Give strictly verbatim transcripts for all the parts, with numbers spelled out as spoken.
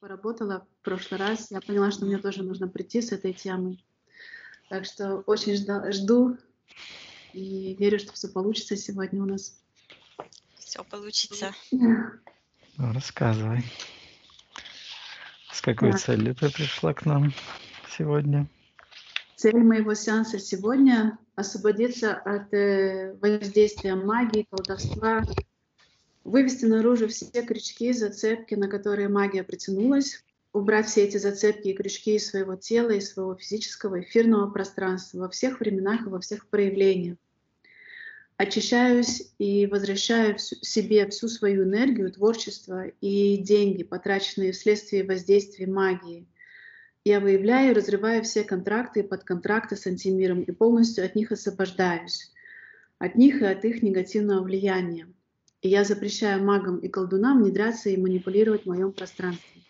поработала в прошлый раз, я поняла, что мне тоже нужно прийти с этой темой. Так что очень жду и верю, что все получится сегодня у нас. Все получится. Ну, рассказывай. С какой да. целью ты пришла к нам сегодня? Цель моего сеанса сегодня — освободиться от воздействия магии, колдовства, вывести наружу все крючки, зацепки, на которые магия притянулась, убрать все эти зацепки и крючки из своего тела, из своего физического, эфирного пространства во всех временах и во всех проявлениях. Очищаюсь и возвращаю в себе всю свою энергию, творчество и деньги, потраченные вследствие воздействия магии. Я выявляю и разрываю все контракты и подконтракты с антимиром и полностью от них освобождаюсь, от них и от их негативного влияния. И я запрещаю магам и колдунам внедряться и манипулировать в моем пространстве.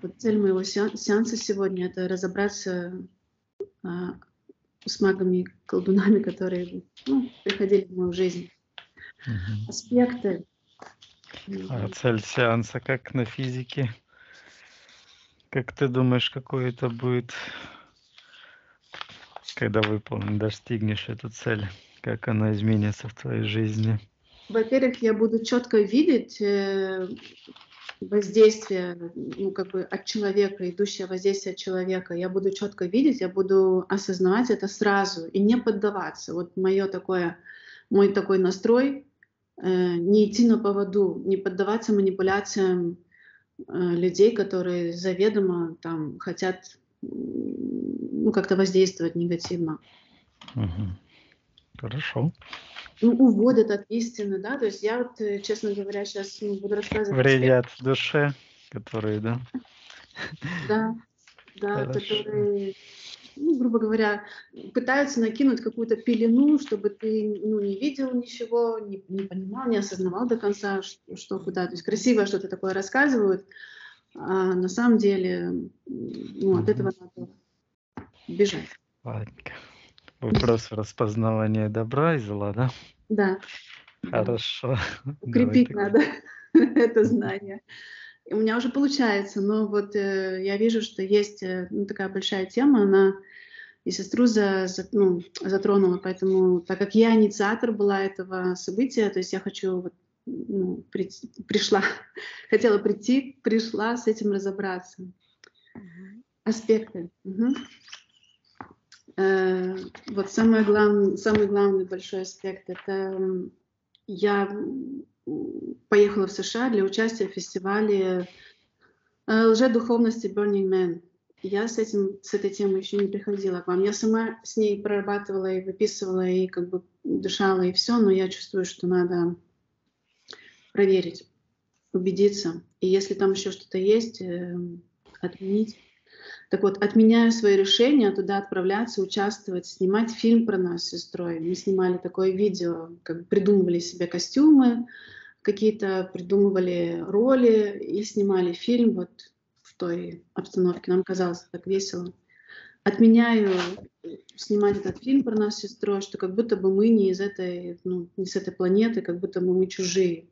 Вот цель моего сеанса сегодня — это разобраться с магами и колдунами, которые ну, приходили в мою жизнь. Угу. Аспекты. А цель сеанса как на физике? Как ты думаешь, какой это будет, когда выполнишь, достигнешь эту цель? Как она изменится в твоей жизни? Во-первых, я буду четко видеть воздействие, ну, как бы от человека, идущее воздействие от человека. Я буду четко видеть, я буду осознавать это сразу и не поддаваться. Вот мое такое, мой такой настрой э, не идти на поводу, не поддаваться манипуляциям э, людей, которые заведомо там хотят ну, как-то воздействовать негативно. Угу. Хорошо. Ну, уводят от истины, да, то есть я вот, честно говоря, сейчас буду рассказывать. Вредят в душе, которые, да? Да, да, которые, ну, грубо говоря, пытаются накинуть какую-то пелену, чтобы ты, ну, не видел ничего, не, не понимал, не осознавал до конца, что, что куда. То есть красиво что-то такое рассказывают, а на самом деле, ну, от этого надо бежать. Ладненько. Вопрос распознавания добра и зла, да? Да. Хорошо. Укрепить надо это знание. У меня уже получается, но вот э, я вижу, что есть э, ну, такая большая тема, она и сестру за, за, ну, затронула, поэтому, так как я инициатор была этого события, то есть я хочу, вот, ну, при, пришла, хотела прийти, пришла с этим разобраться. Аспекты. Угу. Вот самый главный, самый главный большой аспект — это я поехала в США для участия в фестивале лжедуховности Burning Man. Я с этим, с этой темой еще не приходила к вам. Я сама с ней прорабатывала и выписывала, и как бы дышала, и все, но я чувствую, что надо проверить, убедиться. И если там еще что-то есть, отменить. Так вот, отменяю свои решения туда отправляться, участвовать, снимать фильм про нас с сестрой. Мы снимали такое видео, как бы придумывали себе костюмы, какие-то придумывали роли и снимали фильм вот в той обстановке. Нам казалось так весело. Отменяю снимать этот фильм про нас с сестрой, что как будто бы мы не из этой, ну, не с этой планеты, как будто бы мы чужие.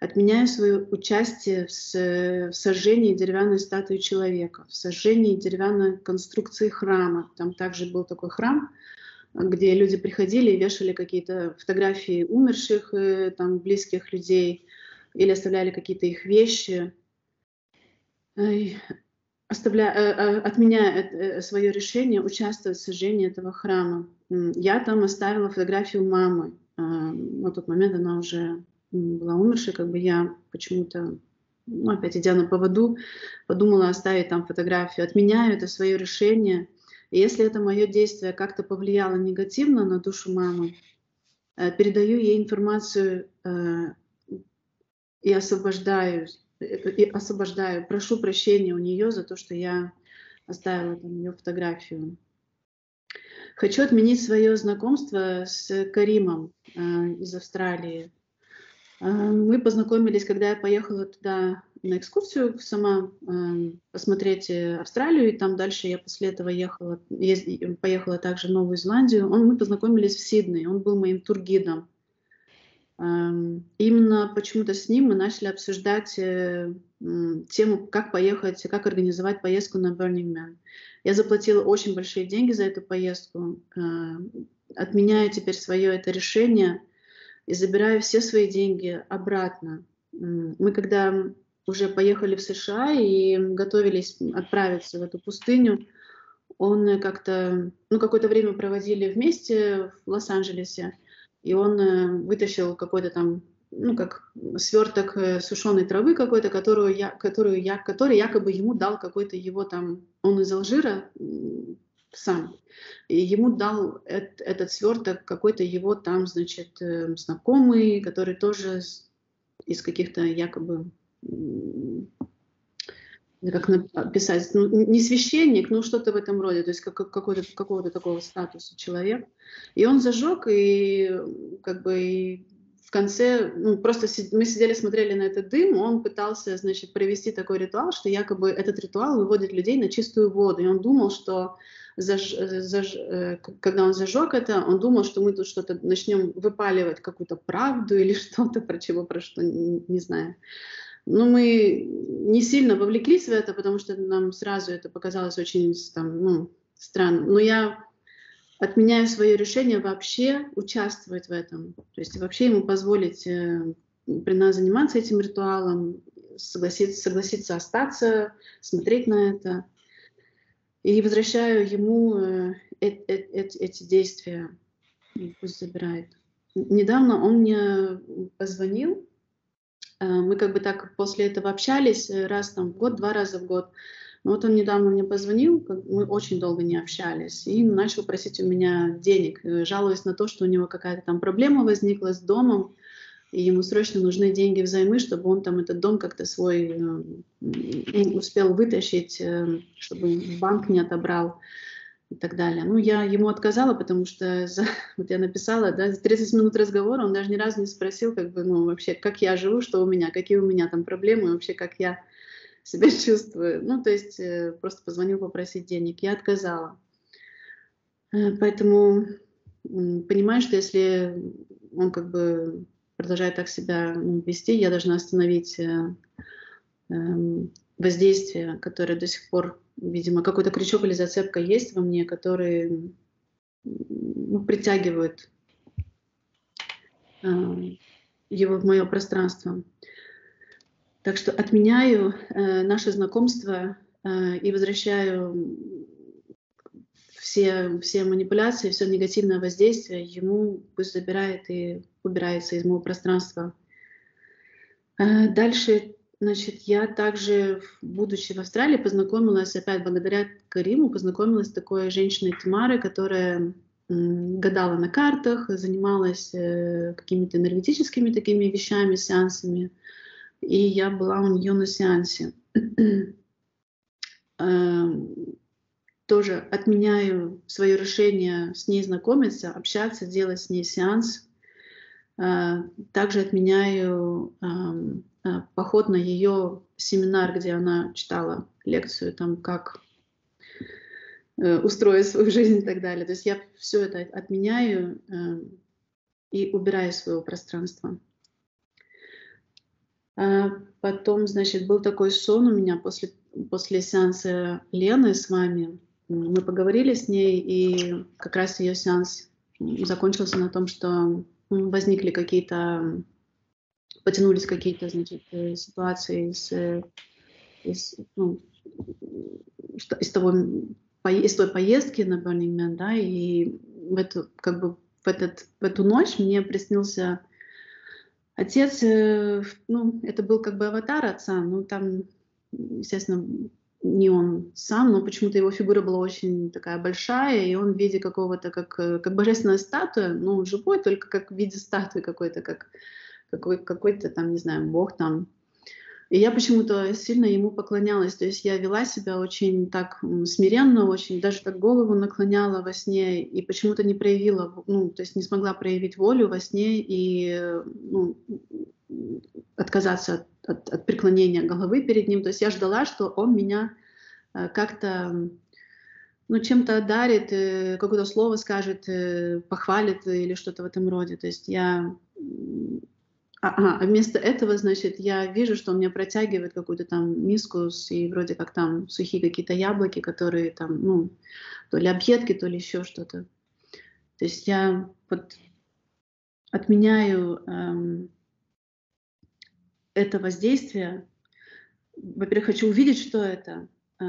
Отменяю свое участие в сожжении деревянной статуи человека, в сожжении деревянной конструкции храма. Там также был такой храм, где люди приходили и вешали какие-то фотографии умерших, там, близких людей, или оставляли какие-то их вещи. Оставляя, отменяя свое решение участвовать в сожжении этого храма. Я там оставила фотографию мамы. На тот момент она уже была умершей, как бы я почему-то, ну, опять идя на поводу, подумала оставить там фотографию. Отменяю это свое решение. И если это мое действие как-то повлияло негативно на душу мамы, передаю ей информацию и освобождаю, и освобождаю, прошу прощения у нее за то, что я оставила там ее фотографию. Хочу отменить свое знакомство с Каримом из Австралии. Мы познакомились, когда я поехала туда на экскурсию сама э, посмотреть Австралию, и там дальше я после этого ехала, езд... поехала также в Новую Зеландию. Он, мы познакомились в Сиднее, он был моим тургидом. Именно почему-то с ним мы начали обсуждать тему, как поехать, как организовать поездку на Burning Man. Я заплатила очень большие деньги за эту поездку, отменяю теперь свое это решение и забираю все свои деньги обратно. Мы когда уже поехали в США и готовились отправиться в эту пустыню, он как-то, ну, какое-то время проводили вместе в Лос-Анджелесе, и он вытащил какой-то там, ну, как сверток сушеной травы какой-то, которую я, которую я, который якобы ему дал какой-то его там, он из Алжира сам, и ему дал эт, этот сверток какой-то его там, значит, знакомый, который тоже из каких-то якобы, как написать, ну, не священник, но что-то в этом роде, то есть как, какого-то такого статуса человек. И он зажег, и как бы и в конце, ну, просто си, мы сидели, смотрели на этот дым, он пытался, значит, провести такой ритуал, что якобы этот ритуал выводит людей на чистую воду. И он думал, что заж, заж, когда он зажег это, он думал, что мы тут что-то начнем выпаливать, какую-то правду или что-то, про чего, про что, не, не знаю. Но мы не сильно вовлеклись в это, потому что нам сразу это показалось очень там, ну, странным. Но я отменяю свое решение вообще участвовать в этом. То есть вообще ему позволить э, при нас заниматься этим ритуалом, согласиться, согласиться остаться, смотреть на это. И возвращаю ему э, э, э, э, эти действия. И пусть забирает. Недавно он мне позвонил. Мы как бы так после этого общались раз там в год, два раза в год. Но вот он недавно мне позвонил, мы очень долго не общались, и начал просить у меня денег, жалуясь на то, что у него какая-то там проблема возникла с домом, и ему срочно нужны деньги взаймы, чтобы он там этот дом как-то свой успел вытащить, чтобы банк не отобрал и так далее. Ну, я ему отказала, потому что, за, вот я написала, да, за тридцать минут разговора он даже ни разу не спросил, как бы, ну, вообще, как я живу, что у меня, какие у меня там проблемы, вообще, как я себя чувствую. Ну, то есть, просто позвонил попросить денег, я отказала. Поэтому понимаю, что если он, как бы, продолжает так себя вести, я должна остановить воздействие, которое до сих пор, видимо, какой-то крючок или зацепка есть во мне, который, ну, притягивает э, его в мое пространство. Так что отменяю э, наше знакомство э, и возвращаю все, все манипуляции, все негативное воздействие ему, пусть забирает и убирается из моего пространства. Э, дальше... Значит, я также, будучи в Австралии, познакомилась, опять благодаря Кариму, познакомилась с такой женщиной Тамарой, которая гадала на картах, занималась какими-то энергетическими такими вещами, сеансами. И я была у нее на сеансе. Тоже отменяю свое решение с ней знакомиться, общаться, делать с ней сеанс. Также отменяю поход на ее семинар, где она читала лекцию, там, как устроить свою жизнь и так далее. То есть я все это отменяю и убираю из своего пространства. Потом, значит, был такой сон у меня после, после сеанса Лены с вами. Мы поговорили с ней, и как раз ее сеанс закончился на том, что возникли какие-то, потянулись какие-то, значит, ситуации из, из, ну, из, того, из той поездки на Burning Man, да, и в эту, как бы, в, этот, в эту ночь мне приснился отец, ну, это был как бы аватар отца, ну, там, естественно, не он сам, но почему-то его фигура была очень такая большая, и он в виде какого-то, как, как божественная статуя, ну, живой, только как в виде статуи какой-то, как какой, какой-то там, не знаю, бог там. И я почему-то сильно ему поклонялась, то есть я вела себя очень так смиренно, очень, даже так голову наклоняла во сне, и почему-то не проявила, ну, то есть не смогла проявить волю во сне и, ну, отказаться от От, от преклонения головы перед ним. То есть я ждала, что он меня как-то, ну, чем-то одарит, какое-то слово скажет, похвалит или что-то в этом роде. То есть я А, а вместо этого, значит, я вижу, что он мне протягивает какую-то там миску, с, и вроде как там сухие какие-то яблоки, которые там, ну, то ли объедки, то ли еще что-то. То есть я вот отменяю эм, это воздействие. Во-первых, хочу увидеть, что это, э,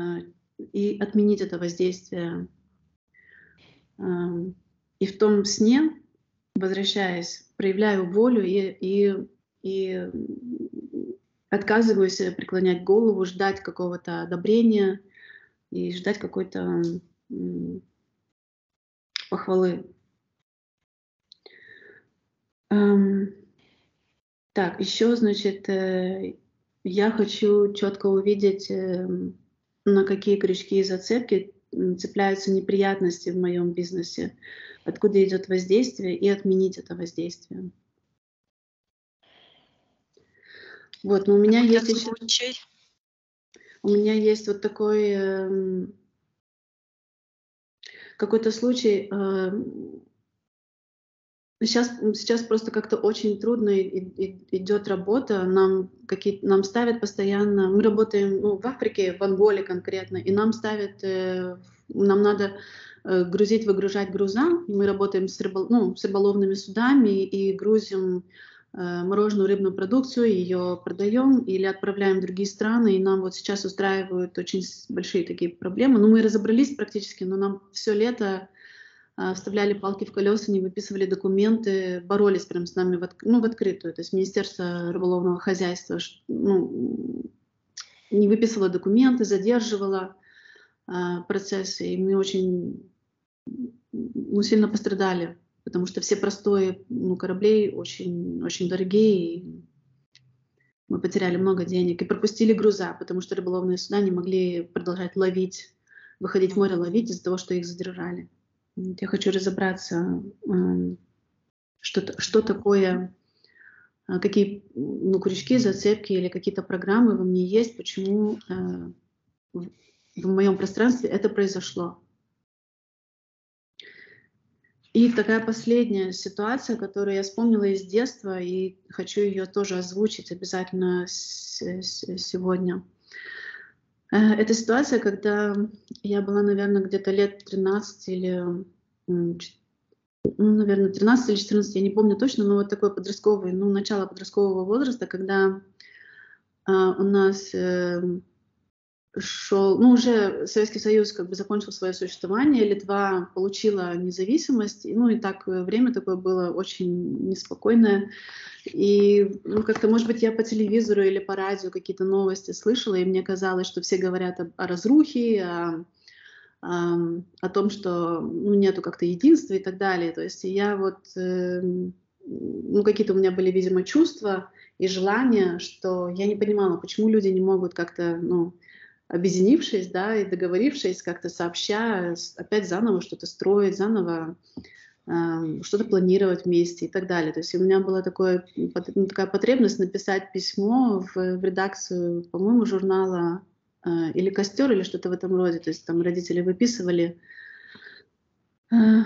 и отменить это воздействие. Э, и в том сне, возвращаясь, проявляю волю и, и, и отказываюсь преклонять голову, ждать какого-то одобрения и ждать какой-то похвалы. Так, еще, значит, я хочу четко увидеть, на какие крючки и зацепки цепляются неприятности в моем бизнесе, откуда идет воздействие, и отменить это воздействие. Вот, но у меня есть еще, у меня есть вот такой э, какой-то случай. Э, сейчас, сейчас просто как-то очень трудно и, и, идет работа. Нам, какие, нам ставят постоянно. Мы работаем, ну, в Африке, в Анголе конкретно, и нам ставят. Э, нам надо грузить, выгружать груза. Мы работаем с, рыбол... ну, с рыболовными судами и грузим э, мороженую рыбную продукцию, ее продаем или отправляем в другие страны. И нам вот сейчас устраивают очень большие такие проблемы. Ну, мы разобрались практически, но нам все лето э, вставляли палки в колеса, не выписывали документы, боролись прям с нами в, от... ну, в открытую. То есть Министерство рыболовного хозяйства, ну, не выписывало документы, задерживало э, процессы. И мы очень... мы сильно пострадали, потому что все простые, ну, корабли очень, очень дорогие, и мы потеряли много денег и пропустили груза, потому что рыболовные суда не могли продолжать ловить, выходить в море ловить из-за того, что их задержали. Я хочу разобраться, что, что такое, какие, ну, крючки, зацепки или какие-то программы во мне есть, почему в моем пространстве это произошло. И такая последняя ситуация, которую я вспомнила из детства, и хочу ее тоже озвучить обязательно сегодня. Это ситуация, когда я была, наверное, где-то лет тринадцать или, ну, наверное, тринадцать или четырнадцать, я не помню точно, но вот такой подростковый, ну, начало подросткового возраста, когда у нас шел, ну, уже Советский Союз как бы закончил свое существование, Литва получила независимость, ну, и так время такое было очень неспокойное, и, ну, как-то, может быть, я по телевизору или по радио какие-то новости слышала, и мне казалось, что все говорят о, о разрухе, о, о, о том, что, ну, нету как-то единства и так далее, то есть я вот, э, ну, какие-то у меня были, видимо, чувства и желания, что я не понимала, почему люди не могут как-то, ну, объединившись, да, и договорившись, как-то сообща, опять заново что-то строить, заново э, что-то планировать вместе и так далее. То есть у меня была такое, такая потребность написать письмо в, в редакцию, по-моему, журнала э, или «Костер», или что-то в этом роде. То есть там родители выписывали. Э, э,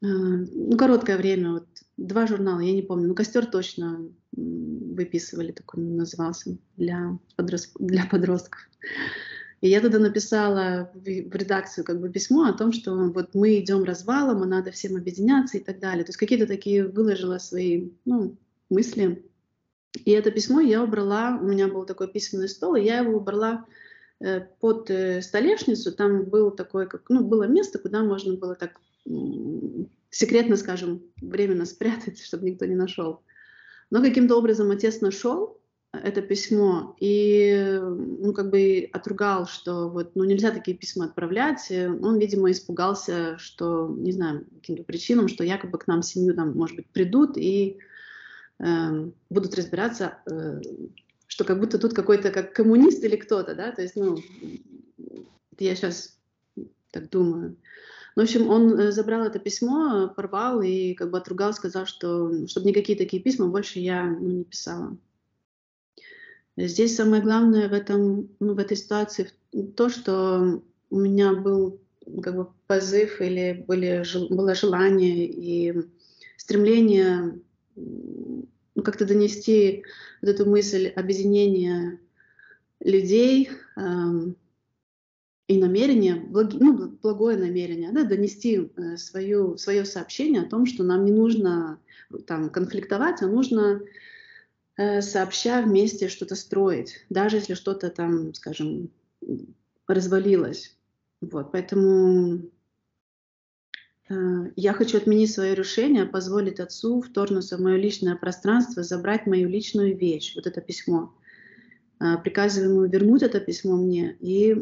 ну, короткое время, вот, два журнала, я не помню, но «Костер» точно выписывали, такой назывался, для, подрост... для подростков. И я туда написала в редакцию как бы письмо о том, что вот мы идем развалом, и надо всем объединяться и так далее. То есть какие-то такие выложила свои, ну, мысли. И это письмо я убрала, у меня был такой письменный стол, и я его убрала э, под э, столешницу, там был такой, как, ну, было место, куда можно было так э, секретно, скажем, временно спрятать, чтобы никто не нашел. Но каким-то образом отец нашел это письмо и, ну, как бы отругал, что вот, ну, нельзя такие письма отправлять. Он, видимо, испугался, что, не знаю, каким-то причинам, что якобы к нам семью, там, может быть, придут и э, будут разбираться, э, что как будто тут какой-то как коммунист или кто-то, да, то есть, ну, я сейчас так думаю. В общем, он забрал это письмо, порвал и как бы отругал, сказал, что чтобы никакие такие письма больше я, ну, не писала. Здесь самое главное в, этом, ну, в этой ситуации то, что у меня был как бы позыв или были, было желание и стремление как-то донести вот эту мысль объединения людей э, и намерение, благ, ну, благое намерение, да, донести э, свою, свое сообщение о том, что нам не нужно там, конфликтовать, а нужно э, сообща вместе что-то строить, даже если что-то там, скажем, развалилось. Вот, поэтому э, я хочу отменить свое решение, позволить отцу вторгнуться в мое личное пространство, забрать мою личную вещь, вот это письмо. Э, приказываю ему вернуть это письмо мне и э,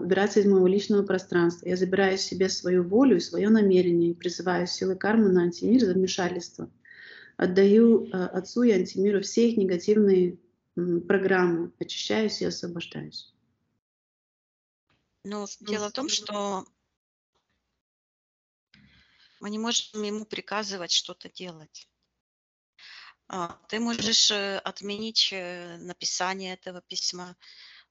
убираться из моего личного пространства. Я забираю себе свою волю и свое намерение, и призываю силы кармы на антимир за вмешательство. Отдаю э, отцу и антимиру все их негативные э, программы, очищаюсь и освобождаюсь. Но дело в том, что мы не можем ему приказывать что-то делать. Ты можешь отменить написание этого письма.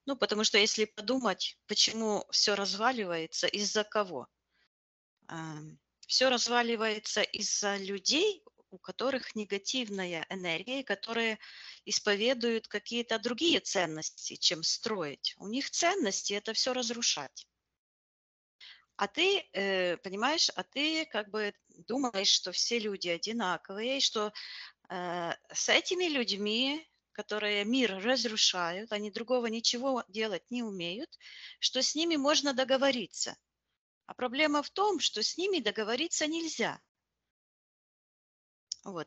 Ну, потому что если подумать, почему все разваливается, из-за кого? Все разваливается из-за людей, у которых негативная энергия, которые исповедуют какие-то другие ценности, чем строить. У них ценности – это все разрушать. А ты, э, понимаешь, а ты как бы думаешь, что все люди одинаковые, и что э, с этими людьми, которые мир разрушают, они другого ничего делать не умеют, что с ними можно договориться. А проблема в том, что с ними договориться нельзя. Вот.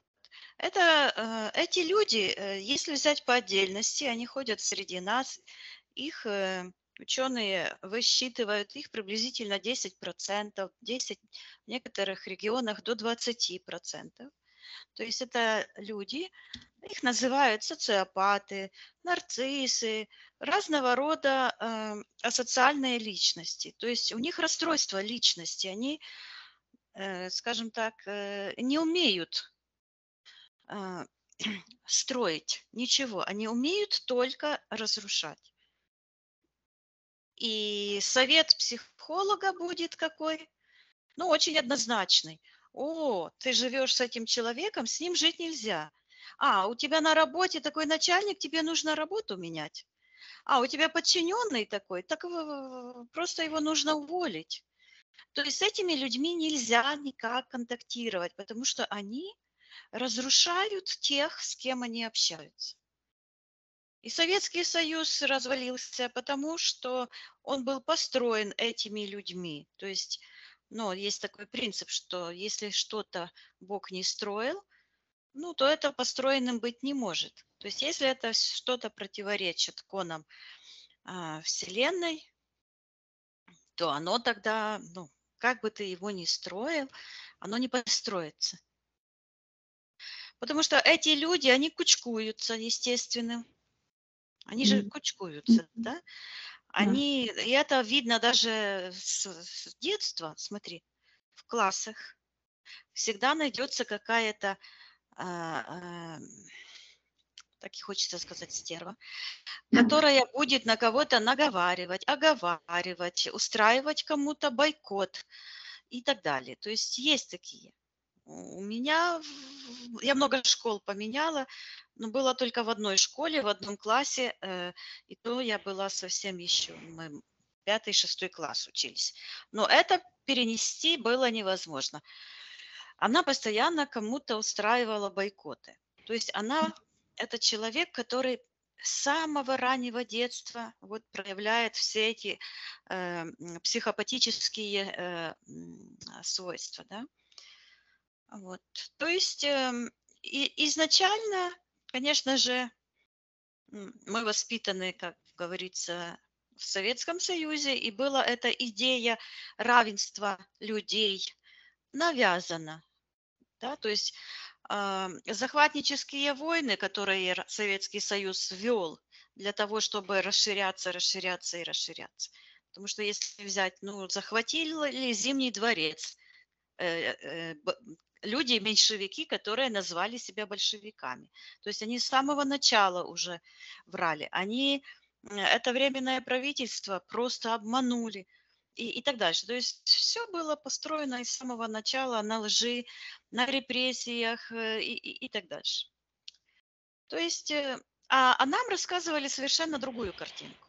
Это, э, эти люди, э, если взять по отдельности, они ходят среди нас, их э, ученые высчитывают, их приблизительно десять процентов, десять, в некоторых регионах до двадцати процентов. То есть это люди, их называют социопаты, нарциссы, разного рода э, асоциальные личности. То есть у них расстройство личности, они, э, скажем так, э, не умеют строить ничего, они умеют только разрушать. И совет психолога будет какой? Ну, очень однозначный. О, ты живешь с этим человеком, с ним жить нельзя. А, у тебя на работе такой начальник, тебе нужно работу менять. А, у тебя подчиненный такой, так просто его нужно уволить. То есть с этими людьми нельзя никак контактировать, потому что они разрушают тех, с кем они общаются. И Советский Союз развалился, потому что он был построен этими людьми. То есть, ну, есть такой принцип, что если что-то Бог не строил, ну, то это построенным быть не может. То есть, если это что-то противоречит конам а, Вселенной, то оно тогда, ну, как бы ты его ни строил, оно не построится. Потому что эти люди, они кучкуются, естественно. Они же кучкуются, да? Они, и это видно даже с, с детства, смотри, в классах. Всегда найдется какая-то, а, а, так и хочется сказать, стерва, которая будет на кого-то наговаривать, оговаривать, устраивать кому-то бойкот и так далее. То есть есть такие. У меня, я много школ поменяла, но была только в одной школе, в одном классе, э, и то я была совсем еще, мы пятый, шестой класс учились. Но это перенести было невозможно. Она постоянно кому-то устраивала бойкоты. То есть она, это человек, который с самого раннего детства вот проявляет все эти э, психопатические э, свойства, да. Вот. То есть э, и, изначально, конечно же, мы воспитаны, как говорится, в Советском Союзе, и была эта идея равенства людей навязана. Да? То есть э, захватнические войны, которые Советский Союз ввел для того, чтобы расширяться, расширяться и расширяться. Потому что если взять, ну, захватили Зимний дворец, э, э, люди, меньшевики, которые назвали себя большевиками. То есть они с самого начала уже врали. Они это временное правительство просто обманули. и, и так дальше. То есть все было построено с самого начала на лжи, на репрессиях э, и, и, и так дальше. То есть, э, а, а нам рассказывали совершенно другую картинку.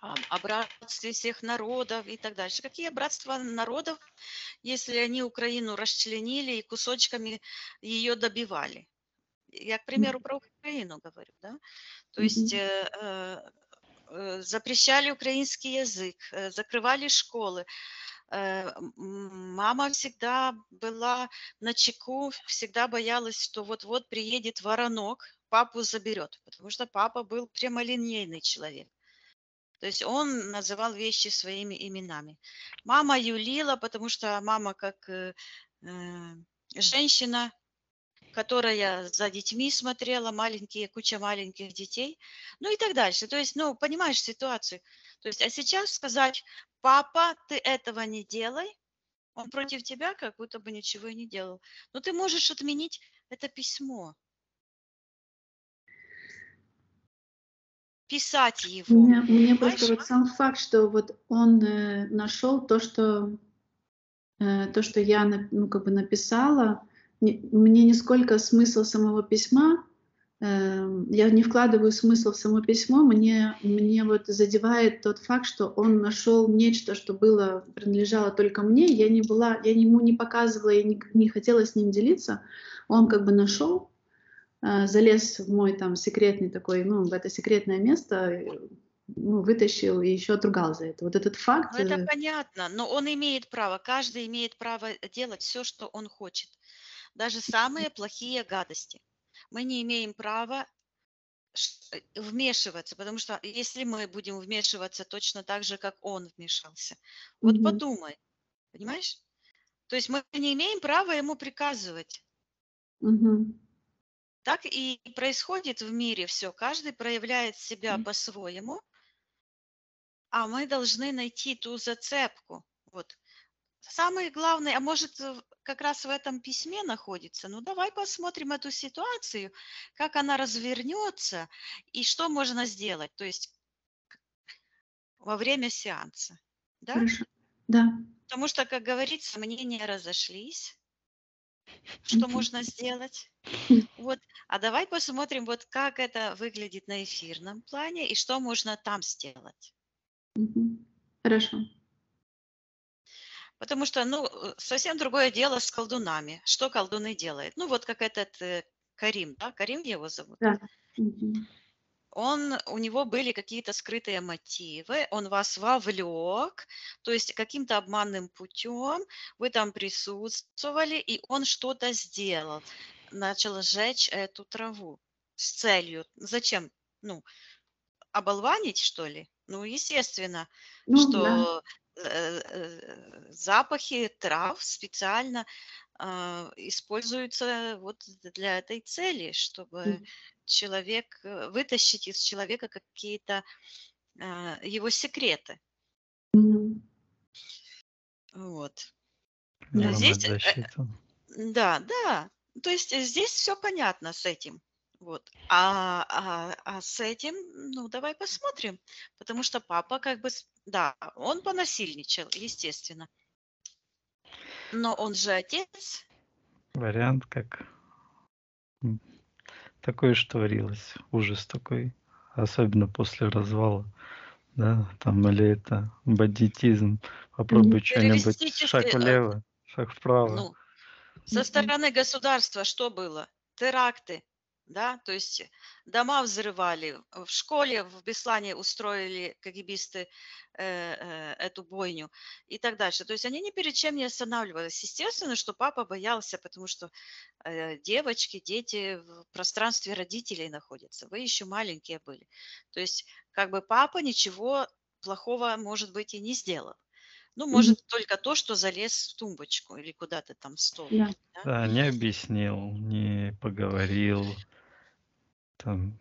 О, о братстве всех народов и так дальше. Какие братства народов, если они Украину расчленили и кусочками ее добивали? Я, к примеру, про Украину говорю, да? То есть э, э, запрещали украинский язык, э, закрывали школы. Э, мама всегда была на чеку, всегда боялась, что вот-вот приедет воронок, папу заберет, потому что папа был прямолинейный человек. То есть он называл вещи своими именами. Мама юлила, потому что мама как э, э, женщина, которая за детьми смотрела, маленькие, куча маленьких детей, ну и так дальше. То есть, ну, понимаешь ситуацию. То есть, а сейчас сказать: папа, ты этого не делай, он против тебя как будто бы ничего и не делал. Но ты можешь отменить это письмо. Писать его. У меня, мне просто вот сам факт, что вот он э, нашел то, что, э, то, что я ну, как бы написала. Мне нисколько смысл самого письма, э, я не вкладываю смысл в само письмо, мне, мне вот задевает тот факт, что он нашел нечто, что было, принадлежало только мне, я не была, я ему не показывала и не, не хотела с ним делиться, он как бы нашел, э, залез в мой там секретный такой, ну, в это секретное место, ну, вытащил и еще отругал за это. Вот этот факт... Ну, это понятно, но он имеет право, каждый имеет право делать все, что он хочет. Даже самые плохие гадости. Мы не имеем права вмешиваться, потому что если мы будем вмешиваться точно так же, как он вмешался, вот mm-hmm. подумай, понимаешь? То есть мы не имеем права ему приказывать. Mm-hmm. Так и происходит в мире все. Каждый проявляет себя mm-hmm. по-своему, а мы должны найти ту зацепку. Вот. Самое главное, а может, как раз в этом письме находится. Ну, давай посмотрим эту ситуацию, как она развернется и что можно сделать, то есть во время сеанса. Да? Хорошо. Да. Потому что, как говорится, мнения разошлись, что mm-hmm. можно сделать. Mm-hmm. Вот. А давай посмотрим, вот как это выглядит на эфирном плане и что можно там сделать. Mm-hmm. Хорошо. Потому что, ну, совсем другое дело с колдунами. Что колдуны делают? Ну, вот как этот э, Карим, да? Карим его зовут? Да. Он, у него были какие-то скрытые мотивы, он вас вовлек, то есть каким-то обманным путем вы там присутствовали, и он что-то сделал, начал сжечь эту траву с целью. Зачем? Ну, оболванить, что ли? Ну, естественно, ну, что... Да. Запахи трав специально э, используются вот для этой цели, чтобы mm-hmm. человек, вытащить из человека какие-то э, его секреты. Mm-hmm. Вот. Yeah, здесь, э, да, да. То есть здесь все понятно с этим. Вот. А, а, а с этим, ну, давай посмотрим. Потому что папа как бы, да, он понасильничал, естественно. Но он же отец. Вариант как... Такое же творилось. Ужас такой. Особенно после развала. Да, там, или это бандитизм. Попробуй что-нибудь. Шаг влево, шаг вправо. Ну, со стороны государства что было? Теракты. Да, то есть дома взрывали, в школе в Беслане устроили кагибисты э, э, эту бойню и так дальше. То есть они ни перед чем не останавливались. Естественно, что папа боялся, потому что э, девочки, дети в пространстве родителей находятся. Вы еще маленькие были. То есть как бы папа ничего плохого, может быть, и не сделал. Ну, может, mm-hmm. только то, что залез в тумбочку или куда-то там в стол. Yeah. Да? Да, не объяснил, не поговорил. Там,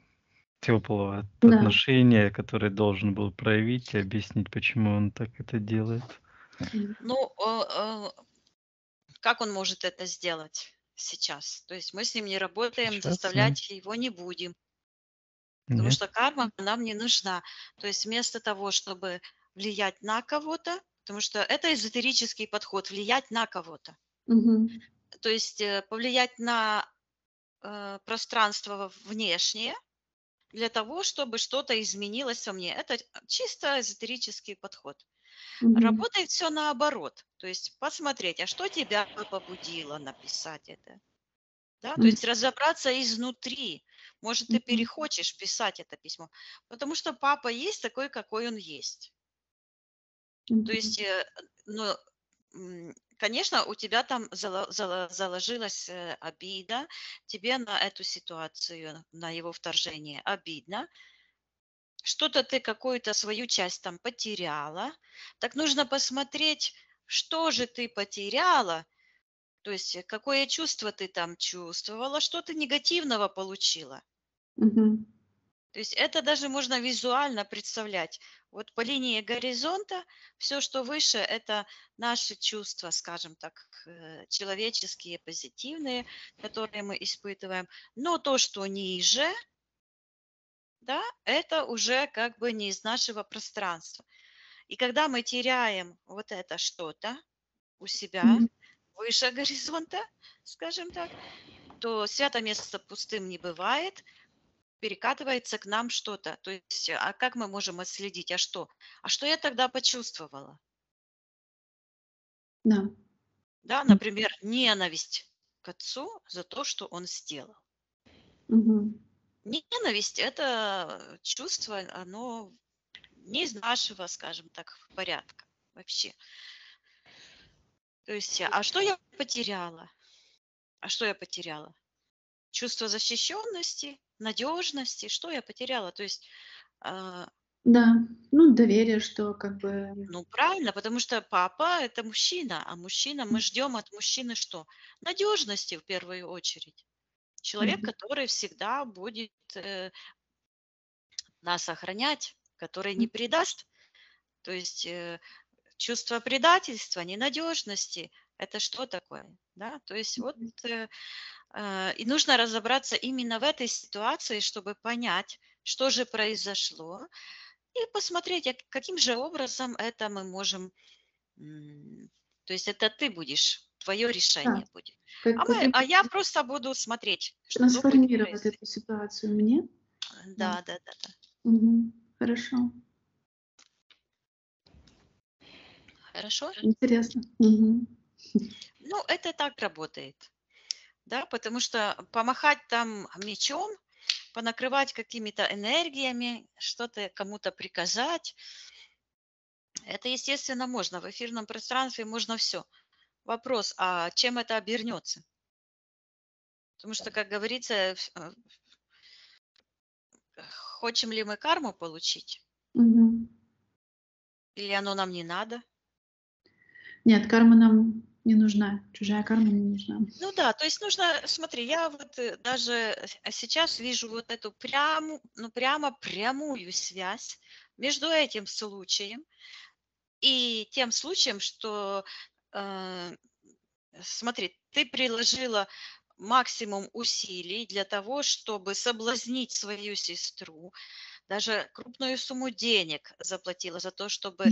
теплого да. отношения, который должен был проявить и объяснить, почему он так это делает. Ну, как он может это сделать сейчас? То есть мы с ним не работаем, сейчас, заставлять да. его не будем. Потому Нет. что карма нам не нужна. То есть вместо того, чтобы влиять на кого-то, потому что это эзотерический подход, влиять на кого-то. Угу. То есть повлиять на э, пространство внешнее для того, чтобы что-то изменилось во мне. Это чисто эзотерический подход. Угу. Работает все наоборот. То есть посмотреть, а что тебя побудило написать это? Да? То есть разобраться изнутри. Может, ты перехочешь писать это письмо, потому что папа есть такой, какой он есть. То есть, ну, конечно, у тебя там заложилась обида, тебе на эту ситуацию, на его вторжение обидно. Что-то ты какую-то свою часть там потеряла. Так нужно посмотреть, что же ты потеряла. То есть какое чувство ты там чувствовала, что ты негативного получила. Угу. То есть это даже можно визуально представлять. Вот по линии горизонта все, что выше, это наши чувства, скажем так, человеческие, позитивные, которые мы испытываем. Но то, что ниже, да, это уже как бы не из нашего пространства. И когда мы теряем вот это что-то у себя, угу. выше горизонта, скажем так, то свято место пустым не бывает, перекатывается к нам что-то. То есть, а как мы можем отследить, а что? А что я тогда почувствовала? Да. Да, например, ненависть к отцу за то, что он сделал. Угу. Ненависть – это чувство, оно не из нашего, скажем так, порядка вообще. То есть, а что я потеряла? А что я потеряла? Чувство защищенности, надежности, что я потеряла? То есть... Э, да, ну, доверие, что как бы... Ну, правильно, потому что папа – это мужчина, а мужчина, мы ждем от мужчины что? Надежности в первую очередь. Человек, mm-hmm. который всегда будет э, нас охранять, который не предаст. То есть... Э, чувство предательства, ненадежности – это что такое? Да? То есть вот э, э, и нужно разобраться именно в этой ситуации, чтобы понять, что же произошло, и посмотреть, каким же образом это мы можем… То есть это ты будешь, твое решение да. будет. Как а, мы, а я просто буду смотреть. Трансформировать эту ситуацию мне? Да, да, да. да, да. Угу. Хорошо. Хорошо? Интересно. Угу. Ну, это так работает, да, потому что помахать там мечом, понакрывать какими-то энергиями, что-то кому-то приказать, это, естественно, можно. В эфирном пространстве можно все. Вопрос, а чем это обернется? Потому что, как говорится, хотим ли мы карму получить? Угу. Или оно нам не надо? Нет, карма нам не нужна, чужая карма не нужна. Ну да, то есть нужно, смотри, я вот даже сейчас вижу вот эту прямую, ну прямо прямую связь между этим случаем и тем случаем, что, э, смотри, ты приложила максимум усилий для того, чтобы соблазнить свою сестру, даже крупную сумму денег заплатила за то, чтобы...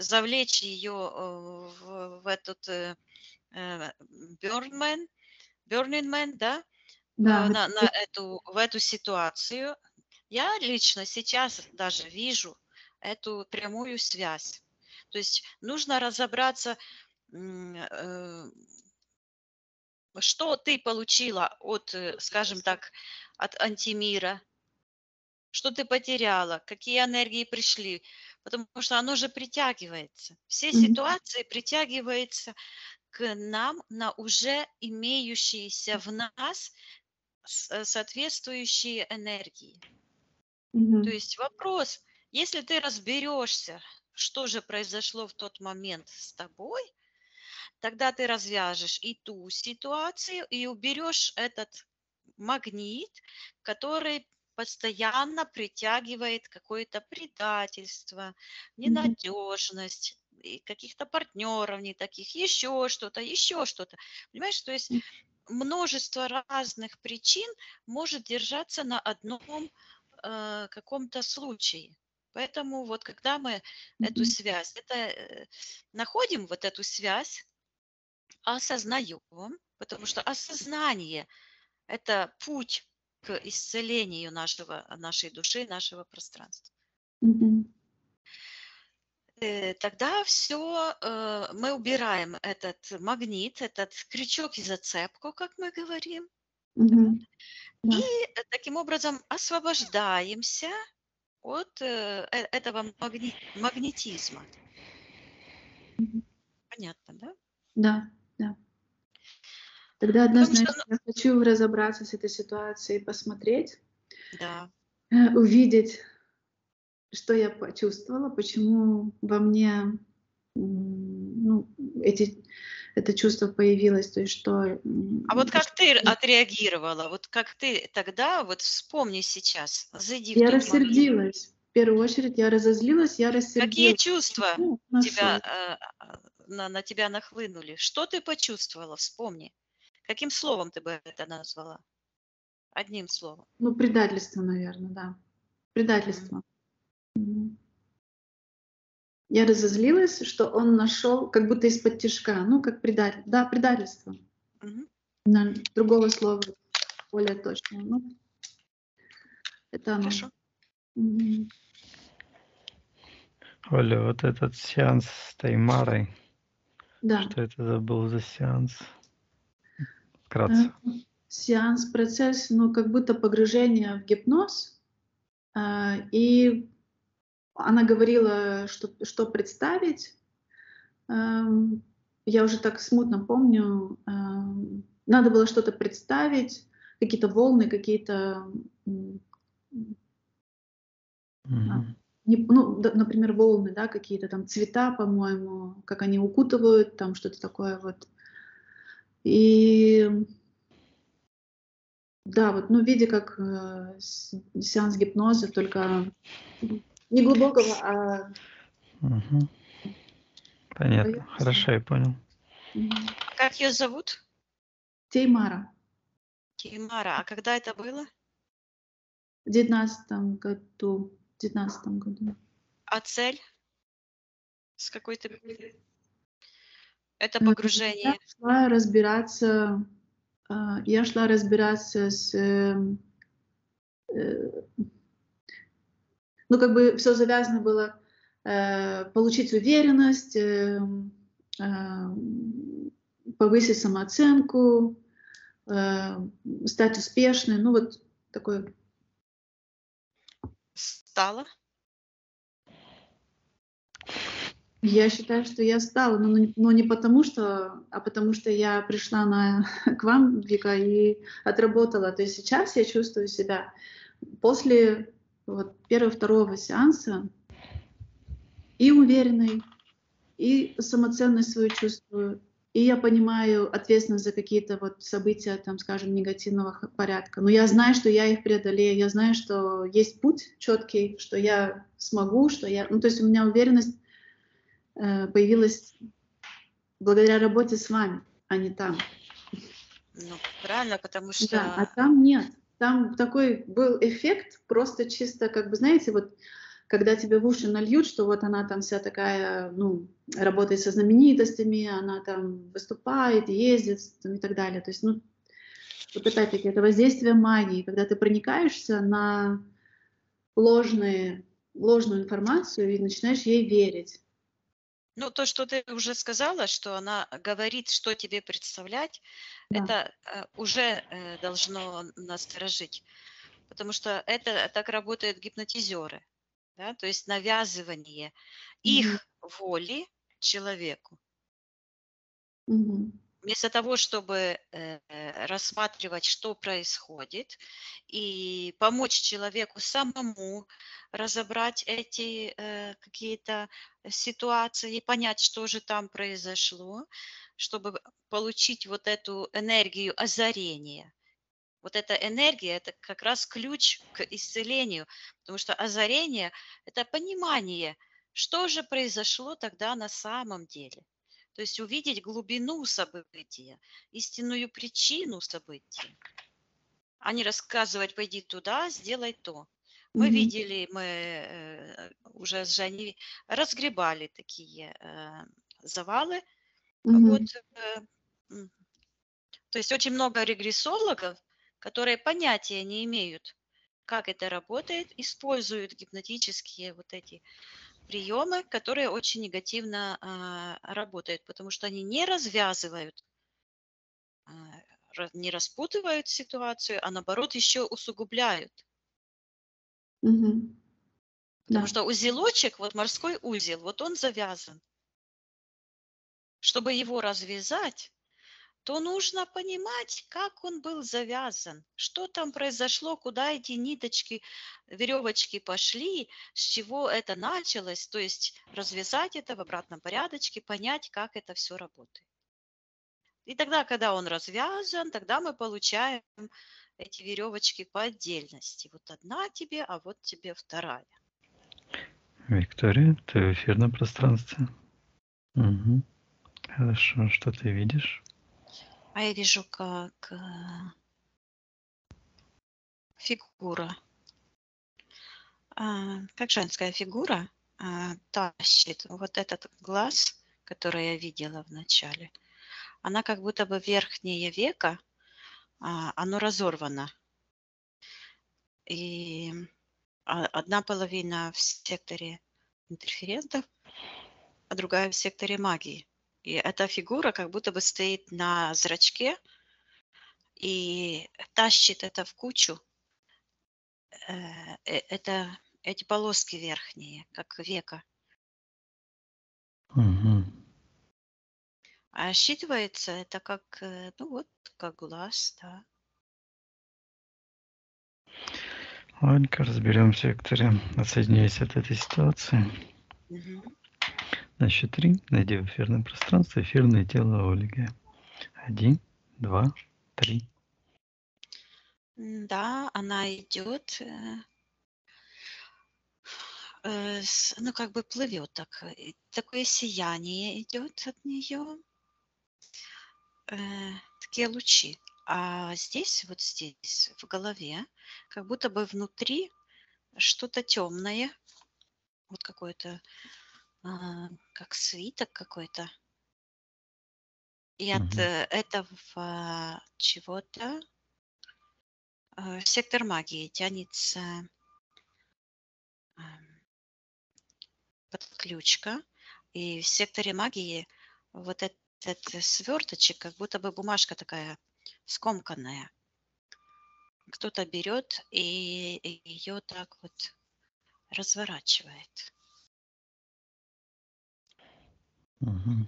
завлечь ее в, в этот э, Burning Man, да, да. На, на эту, в эту ситуацию. Я лично сейчас даже вижу эту прямую связь. То есть нужно разобраться, э, что ты получила от, скажем так, от антимира, что ты потеряла, какие энергии пришли. Потому что оно же притягивается. Все mm-hmm. ситуации притягиваются к нам на уже имеющиеся в нас соответствующие энергии. Mm-hmm. То есть вопрос, если ты разберешься, что же произошло в тот момент с тобой, тогда ты развяжешь и ту ситуацию, и уберешь этот магнит, который... постоянно притягивает какое-то предательство, ненадежность, каких-то партнеров не таких, еще что-то, еще что-то. Понимаешь, то есть множество разных причин может держаться на одном э, каком-то случае. Поэтому вот когда мы эту связь, это, находим вот эту связь, осознаем, потому что осознание – это путь к исцелению нашего, нашей души, нашего пространства. Mm-hmm. Тогда все, мы убираем этот магнит, этот крючок и зацепку, как мы говорим. Mm-hmm. И yeah. таким образом освобождаемся от этого магни... магнетизма. Mm-hmm. Понятно, да? Да, да. Тогда однозначно что... я хочу разобраться с этой ситуацией, посмотреть, да. увидеть, что я почувствовала, почему во мне ну, эти, это чувство появилось, то есть что... А вот как ты отреагировала? Вот как ты тогда, вот вспомни сейчас, зайди в тот момент. Я рассердилась. В первую очередь я разозлилась, я рассердилась. Какие чувства ну, тебя, на, на тебя нахлынули? Что ты почувствовала? Вспомни. Каким словом ты бы это назвала? Одним словом. Ну, предательство, наверное, да. Предательство. Mm-hmm. Я разозлилась, что он нашел, как будто из-под тишка, ну, как предатель, да, предательство. Mm-hmm. Другого слова более точного. Ну, это оно. Хорошо. Mm-hmm. Оля, вот этот сеанс с Таймарой, да. что это был за сеанс? Вкратце. Сеанс, процесс, ну, как будто погружение в гипноз, и она говорила, что, что представить. Я уже так смутно помню. Надо было что-то представить, какие-то волны, какие-то... Mm-hmm. Ну, например, волны, да, какие-то там цвета, по-моему, как они укутывают, там что-то такое вот. И... Да, вот, ну, в виде как сеанс гипноза, только... Не глубокого, а... Угу. Понятно. Боюсь. Хорошо, я понял. Как ее зовут? Теймара. Теймара. А когда это было? В девятнадцатом году. В девятнадцатом году. А цель? С какой-то... Это погружение? Я шла разбираться... Я шла разбираться с... Ну, как бы все завязано было э, получить уверенность, э, э, повысить самооценку, э, стать успешной. Ну, вот такое. Стала? Я считаю, что я стала, но, но не потому что, а потому что я пришла на, к вам, Вика, и отработала. То есть сейчас я чувствую себя после... Вот, первого, второго сеанса и уверенной, и самоценность свою чувствую, и я понимаю ответственность за какие-то вот события, там, скажем, негативного порядка. Но я знаю, что я их преодолею, я знаю, что есть путь четкий, что я смогу, что я... Ну, то есть у меня уверенность э, появилась благодаря работе с вами, а не там. Ну, правильно, потому что... Да, а там нет. Там такой был эффект, просто чисто, как бы, знаете, вот, когда тебе в уши нальют, что вот она там вся такая, ну, работает со знаменитостями, она там выступает, ездит там, и так далее. То есть, ну, вот опять-таки, это воздействие магии, когда ты проникаешься на ложные, ложную информацию и начинаешь ей верить. Ну, то, что ты уже сказала, что она говорит, что тебе представлять, да. это э, уже э, должно насторожить. Потому что это так работают гипнотизеры. Да? То есть навязывание mm-hmm. их воли человеку. Mm-hmm. Вместо того, чтобы э, рассматривать, что происходит, и помочь человеку самому разобрать эти э, какие-то ситуации, понять, что же там произошло, чтобы получить вот эту энергию озарения. Вот эта энергия – это как раз ключ к исцелению, потому что озарение – это понимание, что же произошло тогда на самом деле. То есть увидеть глубину события, истинную причину события, а не рассказывать, пойди туда, сделай то. Мы mm-hmm. видели, мы уже же они разгребали такие э, завалы. Mm-hmm. Вот, э, то есть очень много регрессологов, которые понятия не имеют, как это работает, используют гипнотические вот эти приемы, которые очень негативно э, работают, потому что они не развязывают, э, не распутывают ситуацию, а наоборот еще усугубляют. Угу. Потому да. что узелочек, вот морской узел, вот он завязан. Чтобы его развязать, то нужно понимать, как он был завязан, что там произошло, куда эти ниточки, веревочки пошли, с чего это началось, то есть развязать это в обратном порядке, понять, как это все работает. И тогда, когда он развязан, тогда мы получаем эти веревочки по отдельности. Вот одна тебе, а вот тебе вторая. Виктория, ты в эфирном пространстве. Угу. Хорошо, что ты видишь? А я вижу как фигура, как женская фигура тащит вот этот глаз, который я видела в начале. Она как будто бы верхнее веко, оно разорвано. И одна половина в секторе интерферентов, а другая в секторе магии. И эта фигура как будто бы стоит на зрачке и тащит это в кучу. Это эти полоски верхние, как века. Угу. А считывается это как, ну вот, как глаз, да. Ладно-ка, разберемся, Виктория. Отсоединяйся от этой ситуации. Угу. На счет три найди в эфирном пространстве эфирное тело Ольги. Один, два, три. Да, она идет, ну как бы плывет так. Такое сияние идет от нее. Такие лучи. А здесь, вот здесь, в голове, как будто бы внутри что-то темное. Вот какое-то... как свиток какой-то. И от угу. этого чего-то сектор магии тянется подключка. И в секторе магии вот этот сверточек, как будто бы бумажка такая скомканная. Кто-то берет и ее так вот разворачивает. Угу.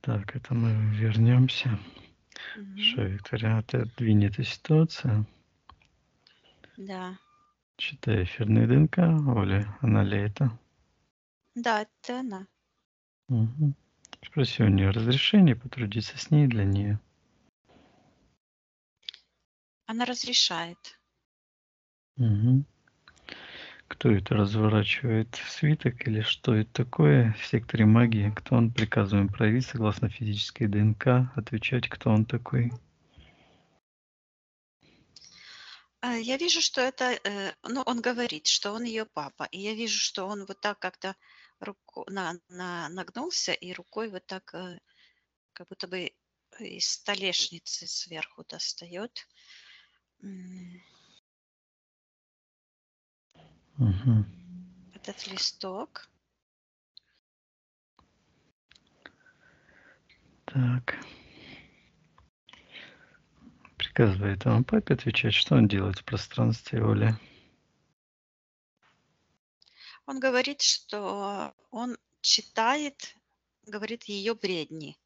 Так, это мы вернемся. Угу. Что, Виктория, ты отдвинь эту ситуацию. Да. Читай эфирный ДНК, Оля, она ли это? Да, это она. Угу. Спроси у нее разрешение потрудиться с ней для нее. Она разрешает. Угу. Кто это разворачивает, свиток или что это такое в секторе магии? Кто он? Приказываем проявить согласно физической ДНК, отвечать, кто он такой. Я вижу, что это, ну, он говорит, что он ее папа, и я вижу, что он вот так как-то руку, на, на, нагнулся и рукой вот так, как будто бы из столешницы сверху достает. Угу. Этот листок. Так. Приказывает вам папе отвечать, что он делает в пространстве, Оля. Он говорит, что он читает, говорит, ее бредни.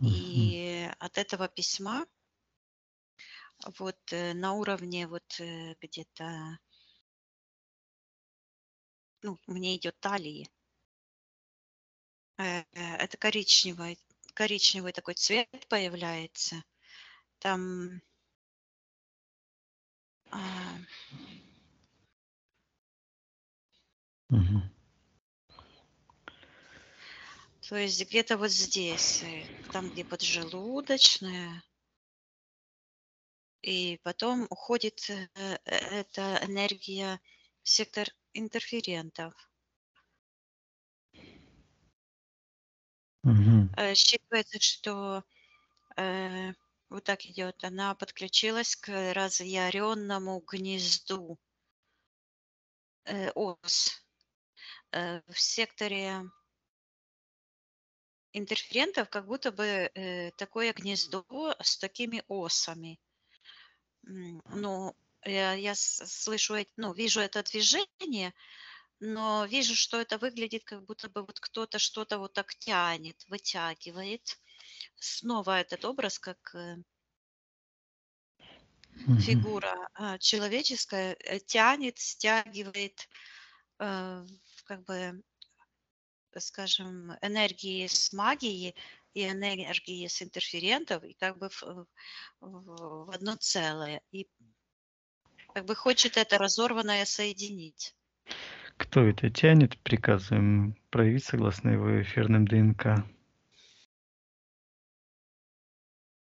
Угу. И от этого письма вот на уровне вот где-то, ну, мне идет талии. Это коричневый, коричневый такой цвет появляется. Там а... угу. То есть где-то вот здесь, там где поджелудочная. И потом уходит э, эта энергия в сектор интерферентов. Угу. Э, считывается, что э, вот так идет. Она подключилась к разъяренному гнезду э, ОС. Э, в секторе интерферентов как будто бы э, такое гнездо с такими осами. Ну, я, я слышу, ну, вижу это движение, но вижу, что это выглядит, как будто бы вот кто-то что-то вот так тянет, вытягивает. Снова этот образ, как фигура человеческая, тянет, стягивает, как бы, скажем, энергии с магии и энергии с интерферентов, и как бы в, в, в одно целое. И как бы хочет это разорванное соединить. Кто это тянет, приказываем проявить согласно его эфирным ДНК.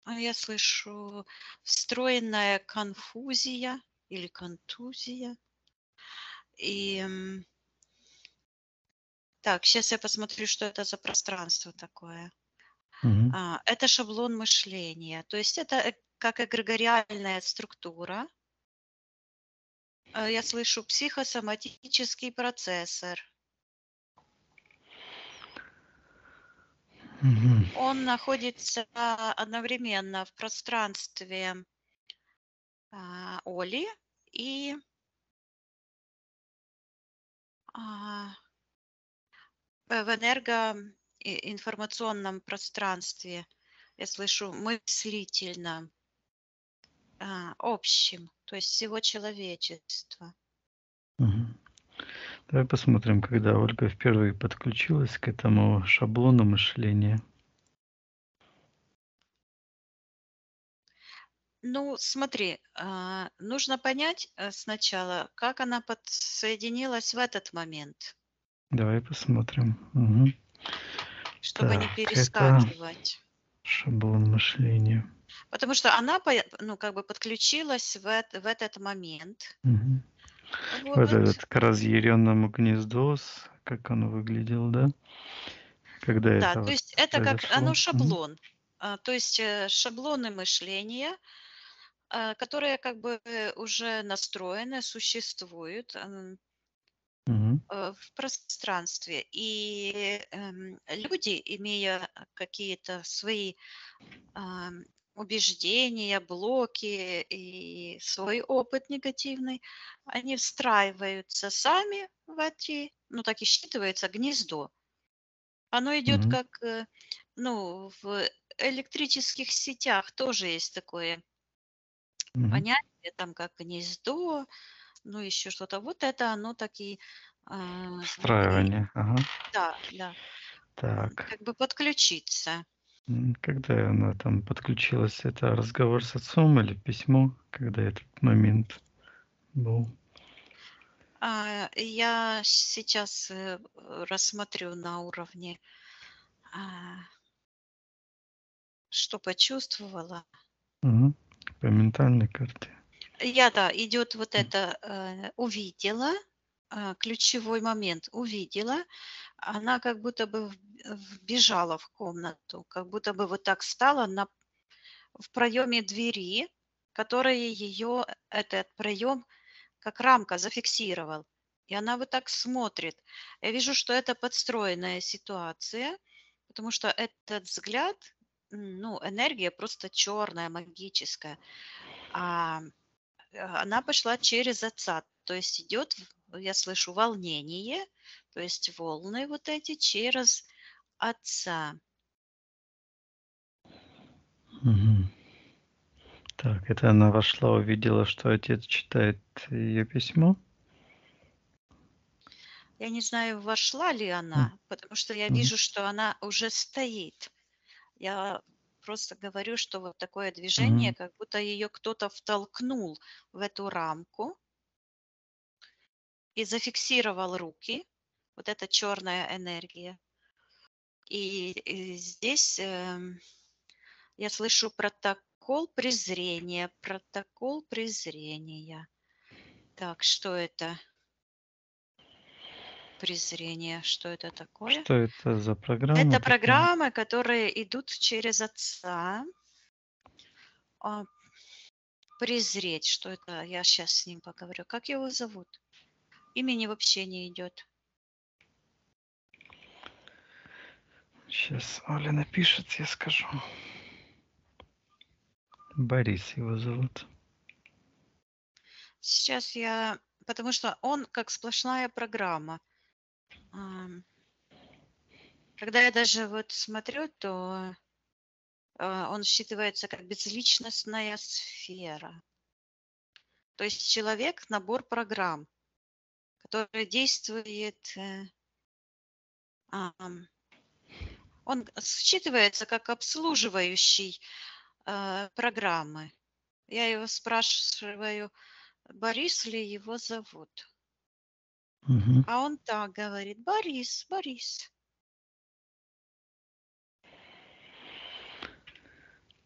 Я слышу встроенная конфузия или контузия. И так, сейчас я посмотрю, что это за пространство такое. Угу. А, это шаблон мышления. То есть это как эгрегориальная структура. А я слышу психосоматический процессор. Угу. Он находится одновременно в пространстве а, Оли и а, в энерго... информационном пространстве, я слышу, мыслительном, общем, то есть всего человечества. Угу. Давай посмотрим, когда Ольга впервые подключилась к этому шаблону мышления. Ну, смотри, нужно понять сначала, как она подсоединилась в этот момент. Давай посмотрим. Угу. Чтобы так, не перескакивать. Шаблон мышления. Потому что она, ну, как бы подключилась в, это, в этот момент. Угу. Вот, вот этот к разъяренному гнезду, как оно выглядело, да? Когда да, это то вот есть это произошло? Как оно шаблон. Угу. То есть шаблоны мышления, которые как бы уже настроены, существуют. В пространстве. И э, люди, имея какие-то свои э, убеждения, блоки и свой опыт негативный, они встраиваются сами в эти, ну так и считывается, гнездо. Оно идет mm-hmm. как, э, ну, в электрических сетях тоже есть такое mm-hmm. понятие, там как гнездо, ну еще что-то. Вот это оно так и встраивание. Ага. Да, да. Так. Как бы подключиться. Когда она там подключилась, это разговор с отцом или письмо, когда этот момент был? Я сейчас рассмотрю на уровне, что почувствовала. Угу. По ментальной карте. Я, да, идет вот это увидела. Ключевой момент. Увидела, она как будто бы вбежала в комнату, как будто бы вот так стала на, в проеме двери, которые ее, этот проем, как рамка зафиксировал. И она вот так смотрит. Я вижу, что это подстроенная ситуация, потому что этот взгляд, ну, энергия просто черная, магическая. А она пошла через отца, то есть идет в я слышу волнение, то есть волны вот эти через отца. Угу. Так, это она вошла, увидела, что отец читает ее письмо? Я не знаю, вошла ли она, потому что я вижу, что она уже стоит. Я просто говорю, что вот такое движение, угу. как будто ее кто-то втолкнул в эту рамку. И зафиксировал руки, вот эта черная энергия. И, и здесь э, я слышу протокол Протокол презрения. Протокол презрения. Так, что это? Презрение. Что это такое? Что это за программа? Это программы, которые идут через отца. Презреть. Что это? Я сейчас с ним поговорю. Как его зовут? Имени вообще не идет. Сейчас Оля напишет, я скажу. Борис его зовут. Сейчас я... Потому что он как сплошная программа. Когда я даже вот смотрю, то он считывается как безличностная сфера. То есть человек – набор программ, который действует... Он считывается как обслуживающий программы. Я его спрашиваю, Борис ли его зовут. Угу. А он так говорит, Борис, Борис.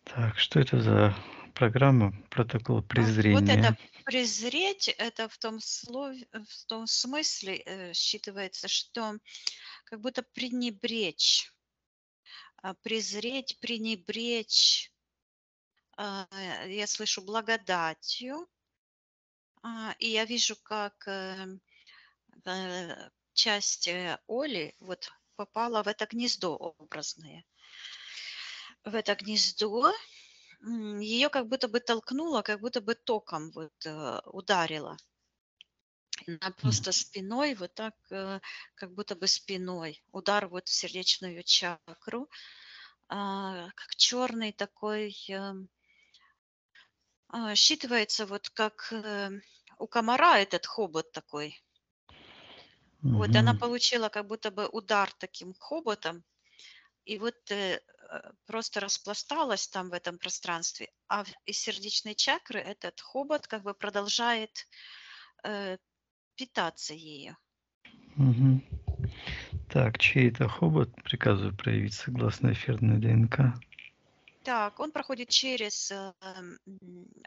Так, что это за программа, протокол презрения? Вот, вот это презреть, это в том, слове, в том смысле э, считывается, что как будто пренебречь, презреть, пренебречь. Я слышу благодатью, и я вижу, как часть Оли вот попала в это гнездо образное. В это гнездо ее как будто бы толкнуло, как будто бы током вот ударило. Она просто спиной, вот так, как будто бы спиной. Удар вот в сердечную чакру, как черный такой... Считывается вот как у комара этот хобот такой. Угу. Вот она получила как будто бы удар таким хоботом. И вот просто распласталась там в этом пространстве. А из сердечной чакры этот хобот как бы продолжает питаться ею. Угу. Так, чей-то хобот приказываю проявить согласно эфирной ДНК. Так, он проходит через э,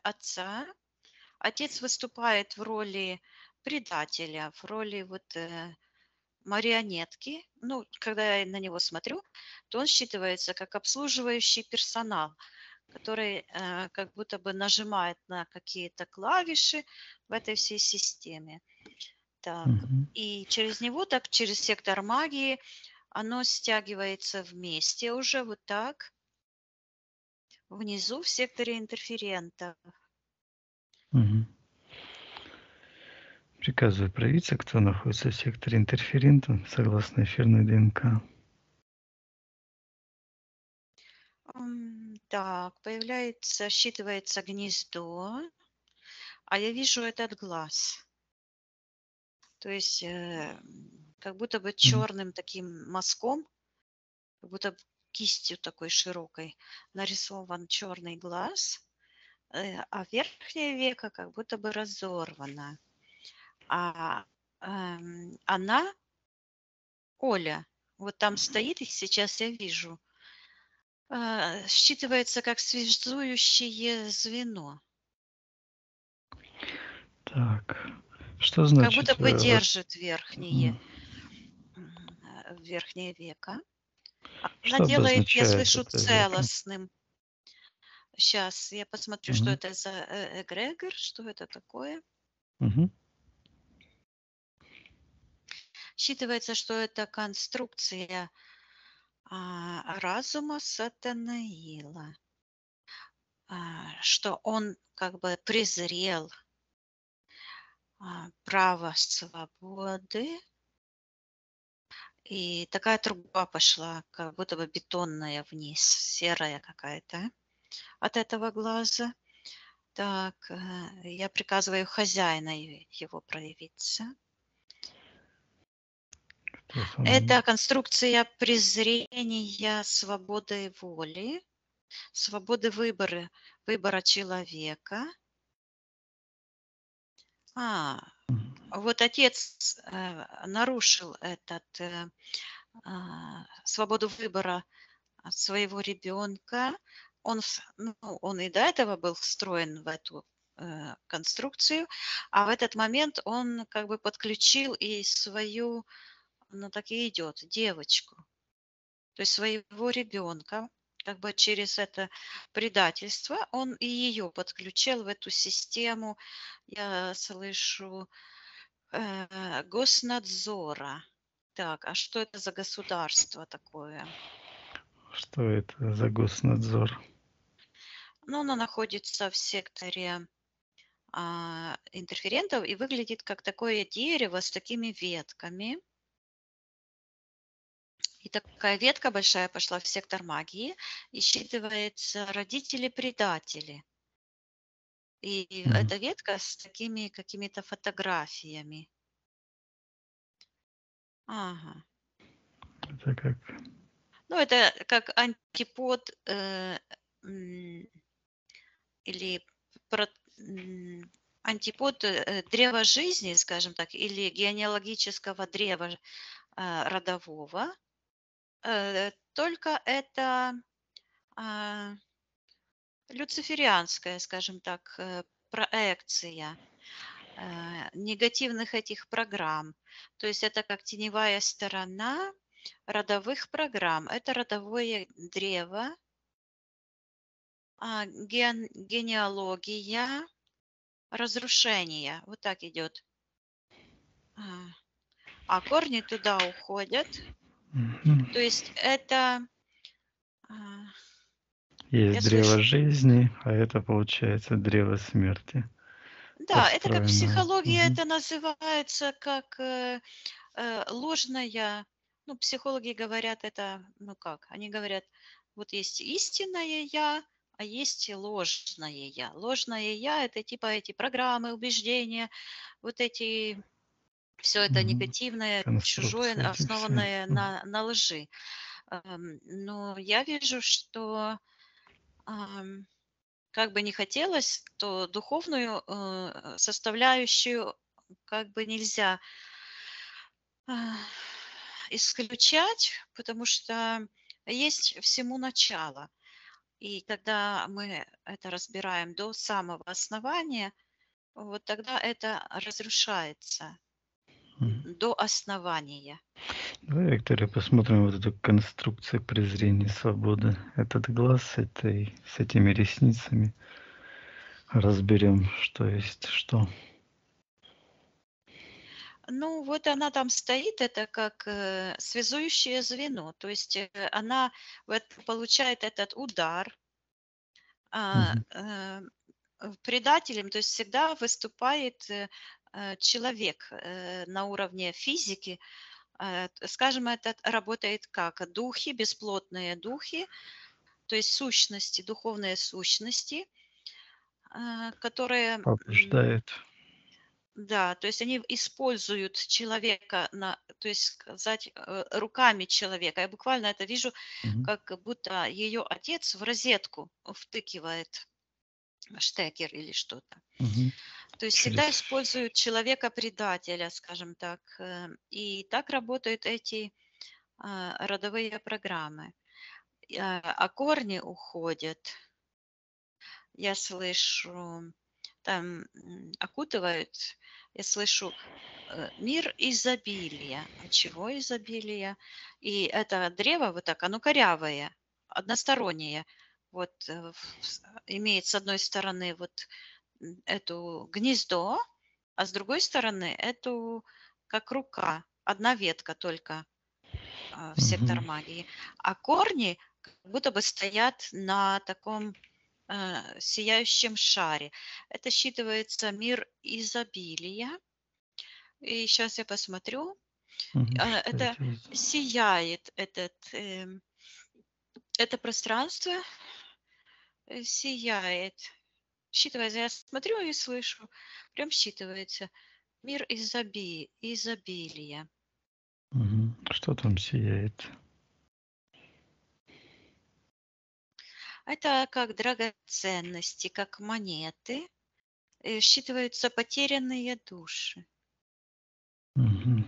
отца. Отец выступает в роли предателя, в роли вот, э, марионетки. Ну, когда я на него смотрю, то он считывается как обслуживающий персонал, который э, как будто бы нажимает на какие-то клавиши в этой всей системе. Так, угу. И через него, так, через сектор магии, оно стягивается вместе уже вот так. Внизу в секторе интерферентов. Угу. Приказываю проявиться, кто находится в секторе интерферентов, согласно эфирной ДНК. Так, появляется, считывается гнездо, а я вижу этот глаз. То есть, как будто бы черным таким мазком, как будто бы кистью такой широкой нарисован черный глаз, а верхнее веко как будто бы разорвано. А э, она, Оля, вот там стоит, и сейчас я вижу, э, считывается как связующее звено. Так, что значит? Как будто бы держит верхнее, верхнее веко. Она делает, я слышу, целостным. Сейчас я посмотрю, угу. Что это за эгрегор, что это такое. Угу. Считывается, что это конструкция а, разума Сатанаила, а, что он как бы презрел а, право свободы. И такая труба пошла, как будто бы бетонная вниз, серая какая-то от этого глаза. Так, я приказываю хозяина его проявиться. Это конструкция презрения свободы воли, свободы выбора, выбора человека. А, вот отец э, нарушил этот, э, э, свободу выбора своего ребенка, он, в- ну, он и до этого был встроен в эту э, конструкцию, а в этот момент он как бы подключил и свою, ну так и идет, девочку, то есть своего ребенка, как бы через это предательство он и ее подключил в эту систему, я слышу, э, госнадзора. Так, а что это за государство такое? Что это за госнадзор? Ну, оно находится в секторе а, интерферентов и выглядит как такое дерево с такими ветками. И такая ветка большая пошла в сектор магии, и считывается родители-предатели. И Мгм. эта ветка с такими какими-то фотографиями. Ага. Это как? Ну, это как антипод э, м, или про- м, антипод э, э, древа жизни, скажем так, или генеалогического древа э, родового. Э, Только это а, люциферианская, скажем так, э, проекция э, негативных этих программ. То есть это как теневая сторона родовых программ. Это родовое древо, а, ген- генеалогия разрушения. Вот так идет. А а корни туда уходят. Мгм. То есть это, а, я Есть древо слышу, жизни, а это получается древо смерти да, это как построенное. психология, Мгм. это называется как э, э, ложная, ну, психологи говорят это, ну как, они говорят, вот есть истинное я, а есть и ложное я. Ложное я– это типа эти программы, убеждения, вот эти, все это Мгм. негативное, чужое, Конструкции эти все. основанное Мгм. на, на лжи. Ам, Но я вижу, что ам, как бы не хотелось, то духовную э, составляющую как бы нельзя а, исключать, потому что есть всему начало. И когда мы это разбираем до самого основания, вот тогда это разрушается м, Мгм. до основания. Давай, Виктория, посмотрим вот эту конструкцию презрения свободы. Этот глаз с этой, с этими ресницами. Разберем, что есть что. Ну, вот она там стоит, это как э, связующее звено, то есть э, она вот получает этот удар, а, Мгм. э, э, предателем, то есть всегда выступает э, э, человек э, на уровне физики. Э, т- Скажем, это работает как духи, бесплотные духи, то есть сущности, духовные сущности, а, которые, м, Побуждает. да, то есть они используют человека, на, то есть сказать, э, руками человека. Я буквально это вижу, Мгм. как будто ее отец в розетку втыкивает штекер или что-то. Мгм. То есть всегда Через используют человека-предателя, скажем так. э, И так работают эти а, родовые программы. И, а а корни уходят. Я слышу, там м, окутывают, я слышу э, мир изобилия. А чего изобилия? И это древо вот так, оно корявое, одностороннее. Вот э, в- с- имеет с одной стороны вот м, эту гнездо, а с другой стороны эту как рука, одна ветка только а, в сектор Мгм. магии, а корни как будто бы стоят на таком э, сияющем шаре. Это считывается мир изобилия. И сейчас я посмотрю. Мгм. А, Что Это это есть? сияет, этот, эм, это пространство э, сияет. Считывается, я смотрю и слышу, прям считывается мир изоби- изобилия. Мгм. Что там сияет? Это как драгоценности, как монеты. э, Считываются потерянные души. Мгм.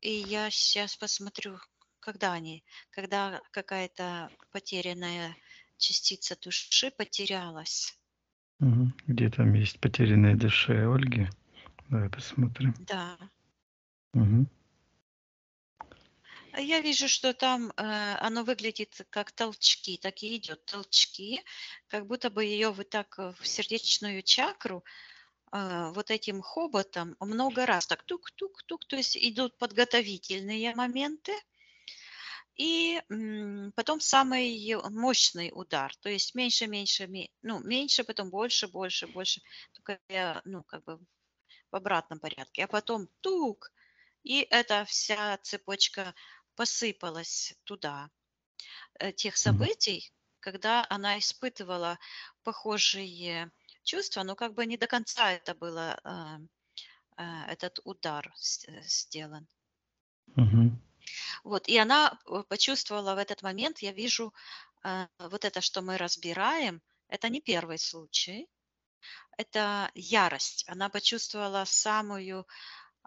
И я сейчас посмотрю, когда они, когда какая-то потерянная частица души потерялась. Угу. Где там есть потерянная душа Ольги? Давай посмотрим. Да. Угу. Я вижу, что там э, оно выглядит как толчки, так и идет толчки, как будто бы ее вот так в сердечную чакру э, вот этим хоботом много раз так тук-тук-тук, то есть идут подготовительные моменты, и м, потом самый мощный удар, то есть меньше-меньше, ну меньше, потом больше-больше-больше, только я, ну как бы в обратном порядке, а потом тук, и эта вся цепочка посыпалась туда тех событий, когда она испытывала похожие чувства, но как бы не до конца это было, этот удар сделан. Угу. Вот, и она почувствовала в этот момент, я вижу, вот это, что мы разбираем, это не первый случай, это ярость. Она почувствовала самую...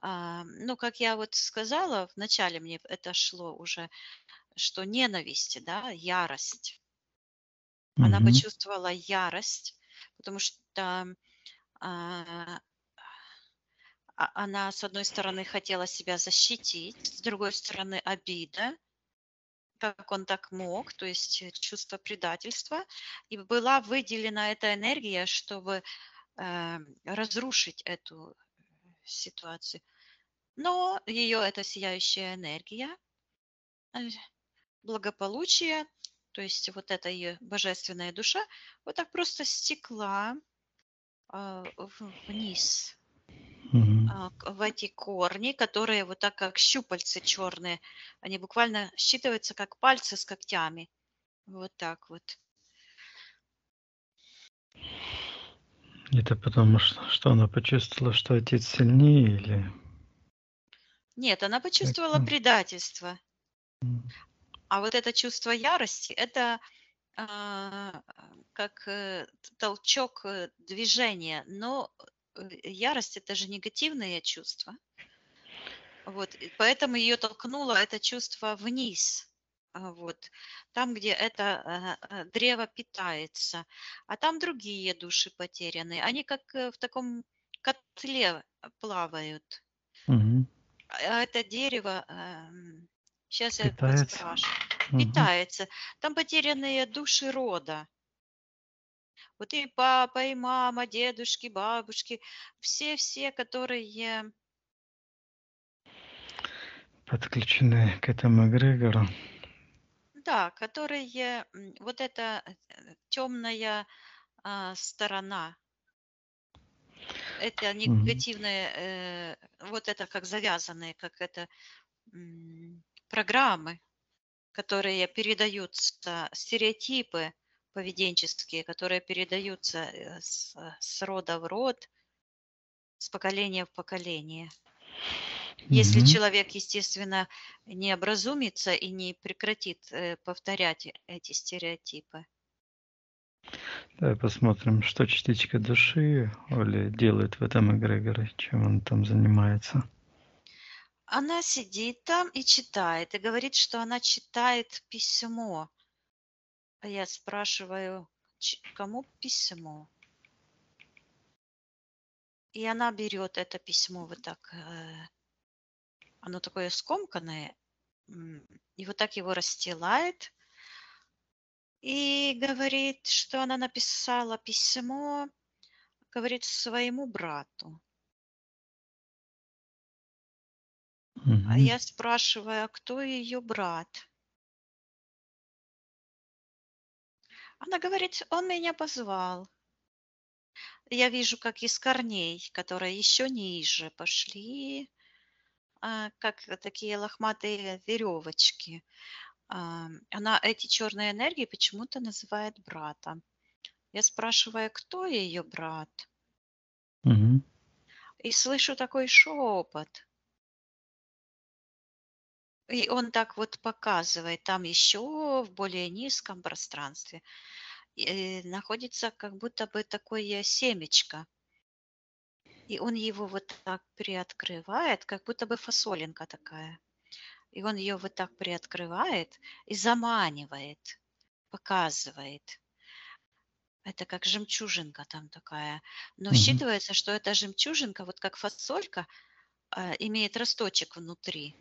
Ну, как я вот сказала, вначале мне это шло уже, что ненависть, да, ярость. Mm-hmm. Она почувствовала ярость, потому что а, она, с одной стороны, хотела себя защитить, с другой стороны, обида, как он так мог, то есть чувство предательства. И была выделена эта энергия, чтобы а, разрушить эту ситуацию. Но ее это сияющая энергия, благополучие, то есть вот эта ее божественная душа, вот так просто стекла э, вниз, mm-hmm. э, в эти корни, которые вот так как щупальцы черные, они буквально считываются как пальцы с когтями. Вот так вот. Это потому что, что она почувствовала, что отец сильнее или... Нет, она почувствовала предательство. А вот это чувство ярости, это э, как э, толчок движения. Но ярость – это же негативное чувство. Вот, поэтому ее толкнуло это чувство вниз. Вот, там, где это э, древо питается. А там другие души потеряны. Они как в таком котле плавают. Угу. А это дерево, сейчас питается. Я спрашиваю, угу. питается. Там потерянные души рода. Вот и папа, и мама, дедушки, бабушки, все-все, которые... подключены к этому эгрегору. Да, которые... Вот эта темная а, сторона... Это негативные, э, вот это как завязанные, как это м, программы, которые передаются, стереотипы поведенческие, которые передаются с, с рода в род, с поколения в поколение. Если mm-hmm. человек, естественно, не образумится и не прекратит э, повторять эти стереотипы. Давай посмотрим, что частичка души Оля делает в этом эгрегоре, чем он там занимается. Она сидит там и читает, и говорит, что она читает письмо. Я спрашиваю, кому письмо? И она берет это письмо вот так, оно такое скомканное, и вот так его расстилает. И говорит, что она написала письмо, говорит, своему брату. Mm-hmm. А я спрашиваю, а кто ее брат? Она говорит, он меня позвал. Я вижу, как из корней, которые еще ниже пошли, как такие лохматые веревочки. Она эти черные энергии почему-то называет братом. Я спрашиваю, кто ее брат? Угу. И слышу такой шепот. И он так вот показывает, там еще в более низком пространстве и находится как будто бы такое семечко. И он его вот так приоткрывает, как будто бы фасолинка такая. И он ее вот так приоткрывает и заманивает, показывает. Это как жемчужинка там такая. Но Мгм. считывается, что эта жемчужинка, вот как фасолька, а, имеет росточек внутри.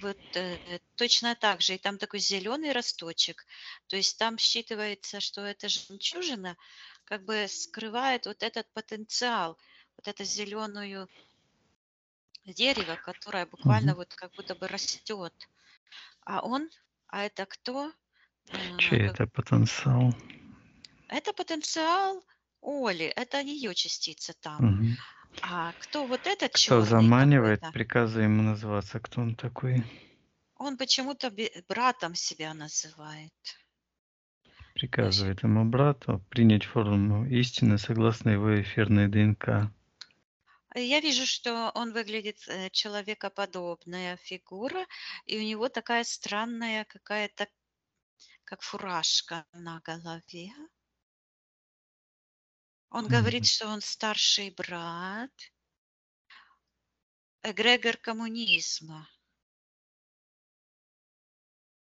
Вот э, точно так же. И там такой зеленый росточек. То есть там считывается, что эта жемчужина как бы скрывает вот этот потенциал, вот это зеленую дерево, которое буквально Мгм. вот как будто бы растет. А он, а это кто? Э, Чей как- это потенциал? Это потенциал Оли, это ее частица там. Мгм. А кто вот этот Кто черный заманивает, какой-то? приказывай ему называться. Кто он такой? Он почему-то би- братом себя называет. То есть Приказывает ему брату принять форму истины согласно его эфирной ДНК. э, я вижу, что он выглядит э, человекоподобная фигура, и у него такая странная какая-то, как фуражка на голове. Он говорит, Мгм. что он старший брат, эгрегор коммунизма.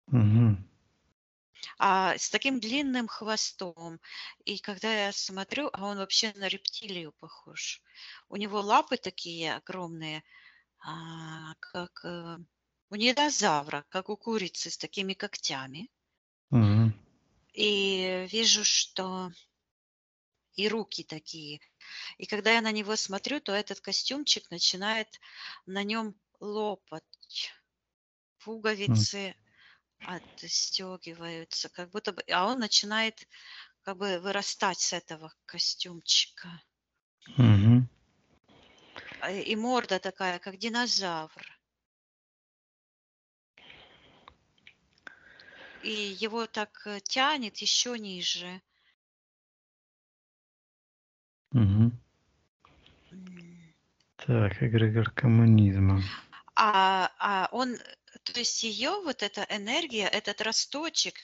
Мгм. А с таким длинным хвостом. И когда я смотрю, а он вообще на рептилию похож. У него лапы такие огромные, а, как э, у динозавра, как у курицы с такими когтями. Мгм. И вижу, что и руки такие. И когда я на него смотрю, то этот костюмчик начинает на нем лопать. М. Пуговицы отстегиваются, как будто бы, а он начинает как бы вырастать с этого костюмчика. Мгм. А, И морда такая, как динозавр. И его так э, тянет еще ниже. Мгм. М. Так, эгрегор коммунизма. А, а он, э, то есть ее вот эта энергия, этот росточек,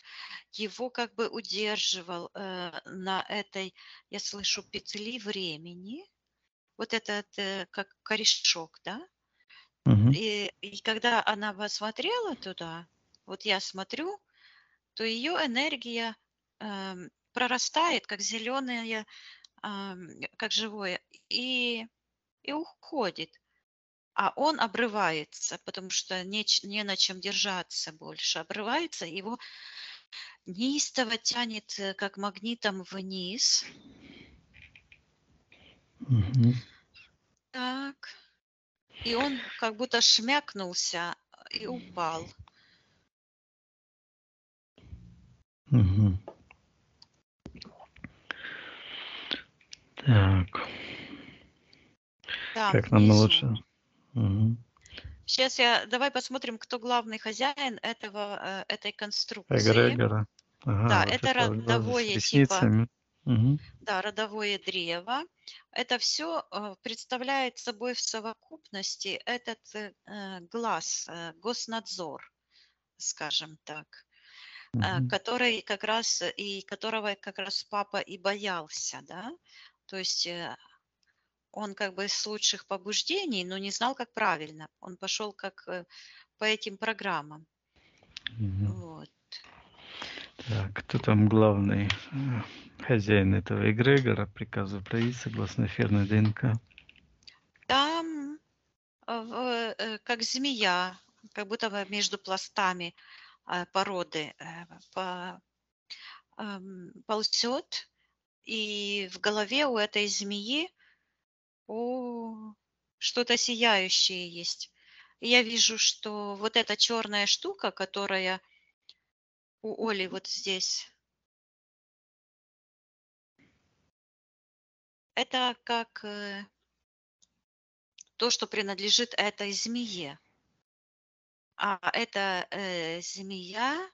его как бы удерживал э, на этой, я слышу, петли времени. Вот этот, э, как корешок, да? Мгм. И, и когда она посмотрела туда, вот я смотрю, то ее энергия эм, прорастает, как зеленая, как живое, и, и уходит. А он обрывается, потому что не, не на чем держаться больше. Обрывается, его неистово тянет, э, как магнитом вниз. Мгм. Так. И он как будто шмякнулся э, и упал. Мгм. Так, Там, как нам внизу. лучше? Мгм. Сейчас я, давай посмотрим, кто главный хозяин этого, э, этой конструкции. Эгрегора. Да, Ага, вот это это глаза с родовое типа, ресницами. Мгм. да, родовое древо. Это все представляет собой в совокупности этот э, э, глаз, э, госнадзор, скажем так, э, Мгм. который как раз э, и которого как раз папа и боялся, да. То есть э, он как бы с лучших побуждений, но не знал, как правильно. Он пошел как э, по этим программам. Мгм. Вот. Так, кто там главный э, хозяин этого эгрегора? Приказу проявить согласно эфирной ДНК. Там а, в- э, как змея, как будто бы между пластами а, породы э, по- ам, ползет, и в голове у этой змеи о, что-то сияющее есть. И я вижу, что вот эта черная штука, которая у Оли вот здесь, это как э, то, что принадлежит этой змее. А эта э, змея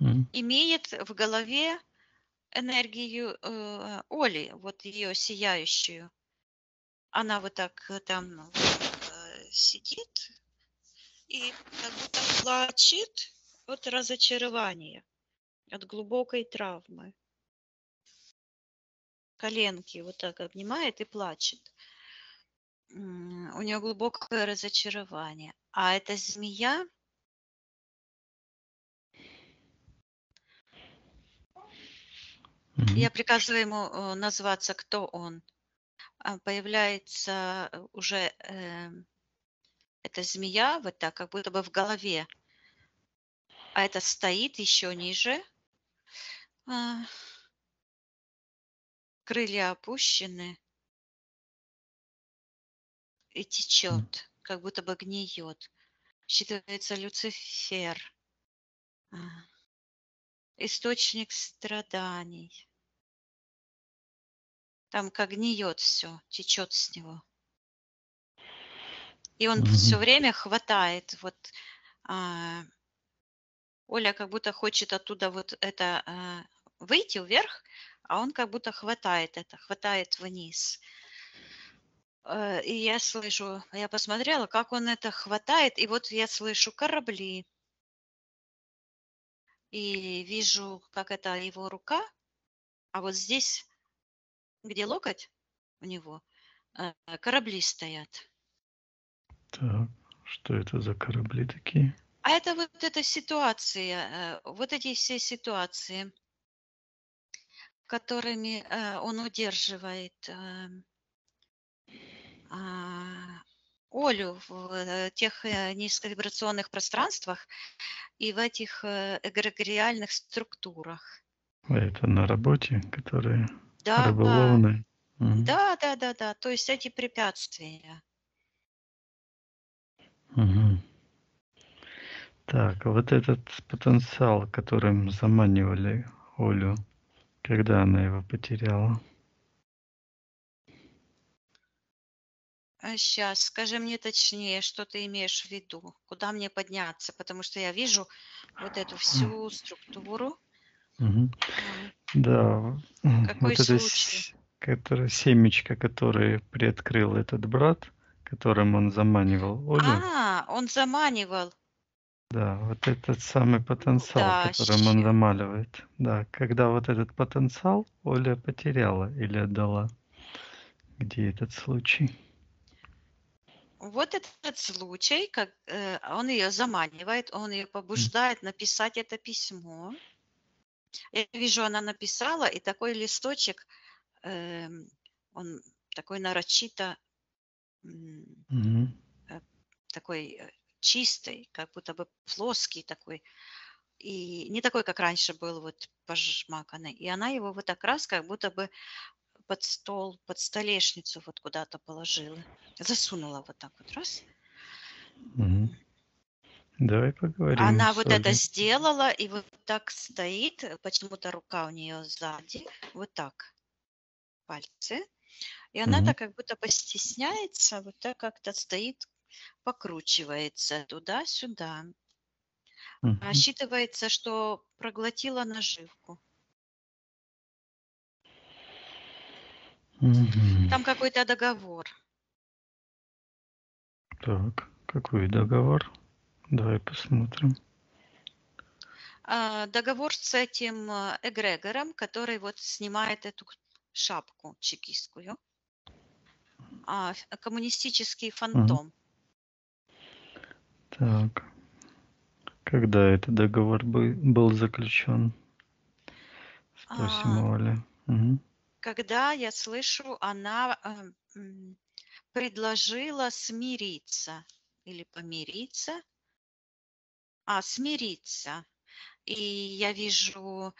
Мгм. имеет в голове энергию э, Оли, вот ее сияющую. Она вот так э, там э, сидит и как будто плачет от разочарования, от глубокой травмы. Коленки вот так обнимает и плачет. М, У нее глубокое разочарование. А эта змея, Я приказываю ему назваться, кто он. Появляется уже э, эта змея, вот так, как будто бы в голове. А это стоит еще ниже. А, крылья опущены. И течет, как будто бы гниет. Считывается Люцифер. А, источник страданий. Там как гниет все, течет с него. И он mm-hmm. все время хватает. Вот а, Оля как будто хочет оттуда вот это а, выйти вверх, а он как будто хватает это, хватает вниз. А, и я слышу, я посмотрела, как он это хватает, и вот я слышу корабли. И вижу, как это его рука, а вот здесь... где локоть у него, корабли стоят. Так, что это за корабли такие? А это вот эта ситуация, вот эти все ситуации, которыми он удерживает Олю в тех низковибрационных пространствах и в этих эгрегориальных структурах. Это на работе, которые... Да, да. Угу. да, да, да, да. То есть эти препятствия. Угу. Так, вот этот потенциал, которым заманивали Олю, когда она его потеряла? А сейчас, скажи мне точнее, что ты имеешь в виду, куда мне подняться, потому что я вижу вот эту всю структуру. Угу. Да, Какой вот это, которая, семечко, которое приоткрыл этот брат, которым он заманивал Олю. А, он заманивал. Да, вот этот самый потенциал, да, которым щ... он замаливает. Да, когда вот этот потенциал Оля потеряла или отдала. Где этот случай? Вот этот случай, как э, он ее заманивает, он ее побуждает mm. написать это письмо. Я вижу, она написала, и такой листочек, э, он такой нарочито, э, mm-hmm. такой чистый, как будто бы плоский такой, и не такой, как раньше был, вот пожмаканный. И она его вот так раз, как будто бы под стол, под столешницу вот куда-то положила, засунула вот так вот раз. Mm-hmm. Давай поговорим. Она вот это сделала и вот так стоит, почему-то рука у нее сзади, вот так, пальцы. И она угу. так как будто постесняется, вот так как-то стоит, покручивается туда-сюда. Угу. А считывается, что проглотила наживку. Угу. Там какой-то договор. Так, какой договор? Давай посмотрим. Договор с этим эгрегором, который вот снимает эту шапку чекистскую. Коммунистический фантом. Ага. Так. Когда этот договор был заключен? Спросим а, Оля. Угу. Когда, я слышу, она предложила смириться или помириться. А, смириться. И я вижу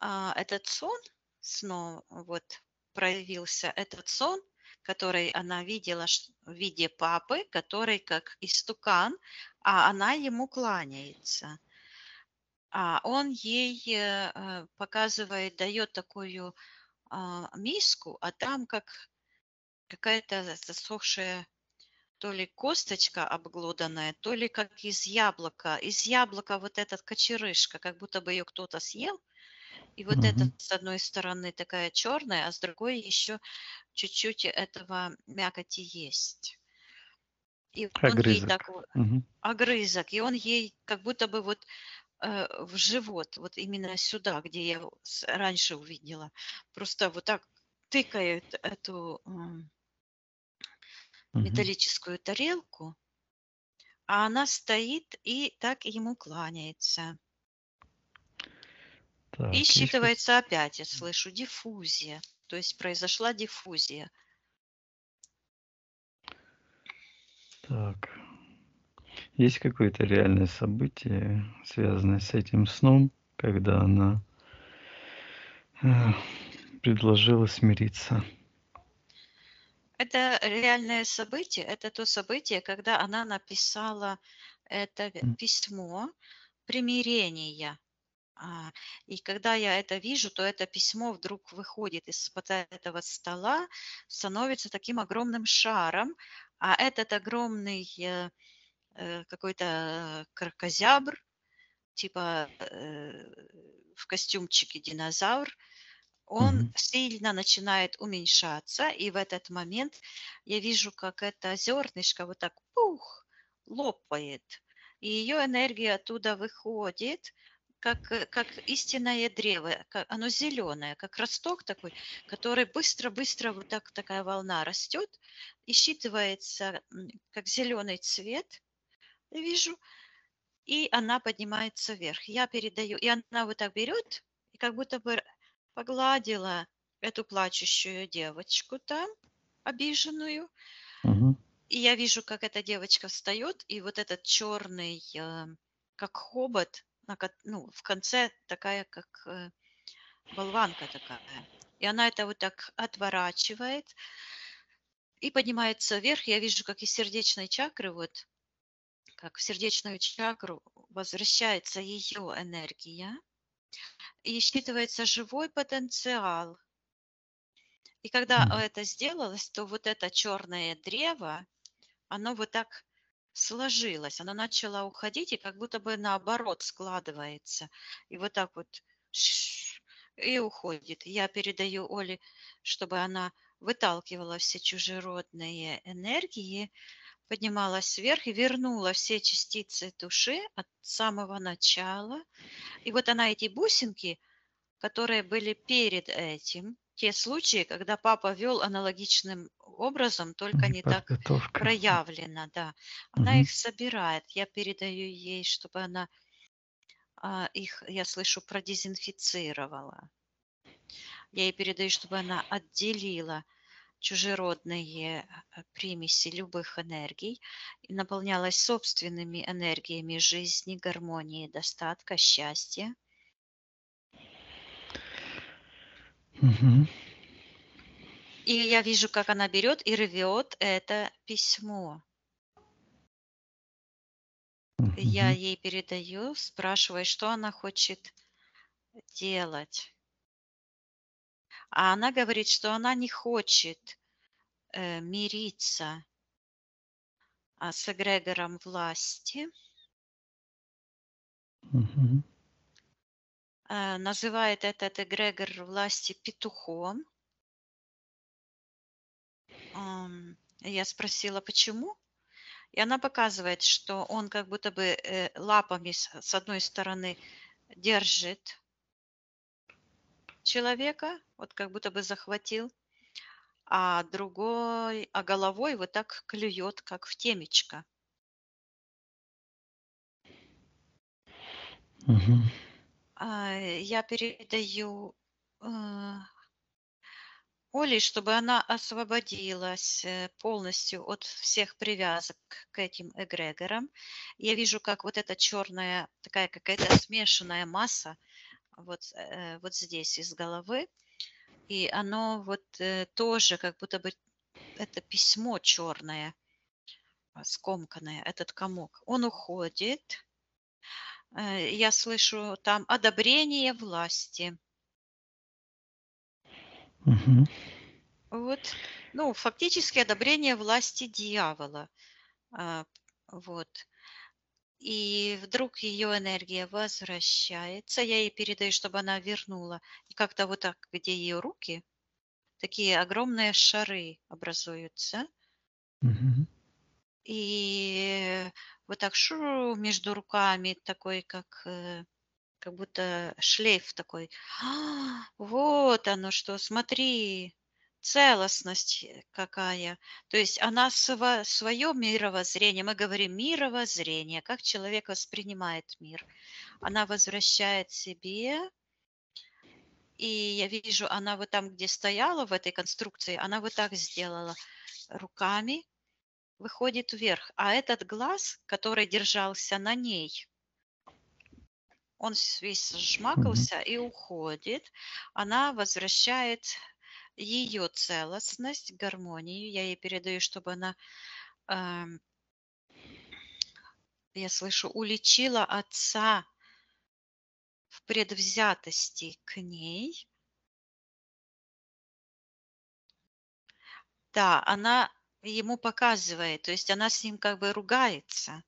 а, этот сон, снова вот проявился этот сон, который она видела в виде папы, который как истукан, а она ему кланяется. А он ей а, показывает, дает такую а, миску, а там как какая-то засохшая то ли косточка обглоданная, то ли как из яблока. Из яблока вот этот кочерышка, как будто бы ее кто-то съел. И вот угу. это с одной стороны такая черная, а с другой еще чуть-чуть этого мякоти есть. И он огрызок. Ей так, угу. огрызок. И он ей как будто бы вот э, в живот, вот именно сюда, где я раньше увидела, просто вот так тыкает эту... металлическую угу. тарелку, а она стоит и так ему кланяется. Так, И и что? считывается опять, я слышу, диффузия. То есть произошла диффузия. Так. Есть какое-то реальное событие, связанное с этим сном, когда она э, предложила смириться? Это реальное событие, это то событие, когда она написала это в- М, письмо примирения. А, И когда я это вижу, то это письмо вдруг выходит из-под этого стола, становится таким огромным шаром, а этот огромный э, э, какой-то кракозябр, типа э, в костюмчике динозавр, он мгм. сильно начинает уменьшаться, и в этот момент я вижу, как это зернышко вот так пух, лопает, и ее энергия оттуда выходит, как, э, как истинное древо, ка- оно зеленое, как росток такой, который быстро-быстро вот так такая волна растет и считывается м, как зеленый цвет, я вижу, и она поднимается вверх. Я передаю, и она вот так берет, и как будто бы р- погладила эту плачущую девочку там, обиженную. Мгм. И я вижу, как эта девочка встает, и вот этот черный, э, как хобот, на кот- ну, в конце такая, как э, болванка такая. И она это вот так отворачивает и поднимается вверх. Я вижу, как из сердечной чакры вот как в сердечную чакру возвращается ее энергия и считывается живой потенциал. И когда Мгм. это сделалось, то вот это черное древо, оно вот так сложилось, оно начало уходить и как будто бы наоборот складывается. И вот так вот шш, и уходит. Я передаю Оле, чтобы она выталкивала все чужеродные энергии, поднималась вверх и вернула все частицы души от самого начала. И вот она эти бусинки, которые были перед этим, те случаи, когда папа вел аналогичным образом, только М, не так Подготовка. проявлено, да, она Мгм. их собирает. Я передаю ей, чтобы она а, их, я слышу, продезинфицировала. Я ей передаю, чтобы она отделила чужеродные э, примеси любых энергий и наполнялась собственными энергиями жизни, гармонии, достатка, счастья. Мгм. И я вижу, как она берет и рвет это письмо. Я Мгм. ей передаю, спрашиваю, что она хочет делать. А она говорит, что она не хочет э, мириться а, с эгрегором власти, Мгм. э, называет этот эгрегор власти петухом. Ам, Я спросила, почему? И она показывает, что он как будто бы э, лапами с с одной стороны держит человека, вот как будто бы захватил, а другой, а головой вот так клюет, как в темечко. Мгм. А, Я передаю э, Оле, чтобы она освободилась э, полностью от всех привязок к этим эгрегорам. Я вижу, как вот эта черная, такая какая-то смешанная масса вот, э, вот здесь из головы, и оно вот э, тоже как будто бы это письмо черное, а, скомканное, этот комок. Он уходит. Э, Я слышу там одобрение власти. Мгм. Вот, ну, фактически одобрение власти дьявола. А, Вот. И вдруг ее энергия возвращается. Я ей передаю, чтобы она вернула. И как-то вот так, где ее руки, такие огромные шары образуются. Мгм. И вот так шу между руками такой, как, э, как будто шлейф такой. «А, вот оно что, смотри, целостность э, какая». То есть она свое мировоззрение, мы говорим мировоззрение, как человек воспринимает мир, она возвращает себе, И я вижу, она вот там, где стояла в этой конструкции, она вот так сделала руками, выходит вверх. А этот глаз, который держался на ней, он весь сжмакался и уходит. Она возвращает ее целостность, гармонию. Я ей передаю, чтобы она... Э, я слышу, уличила отца в предвзятости к ней. Да, она ему показывает, то есть она с ним как бы ругается.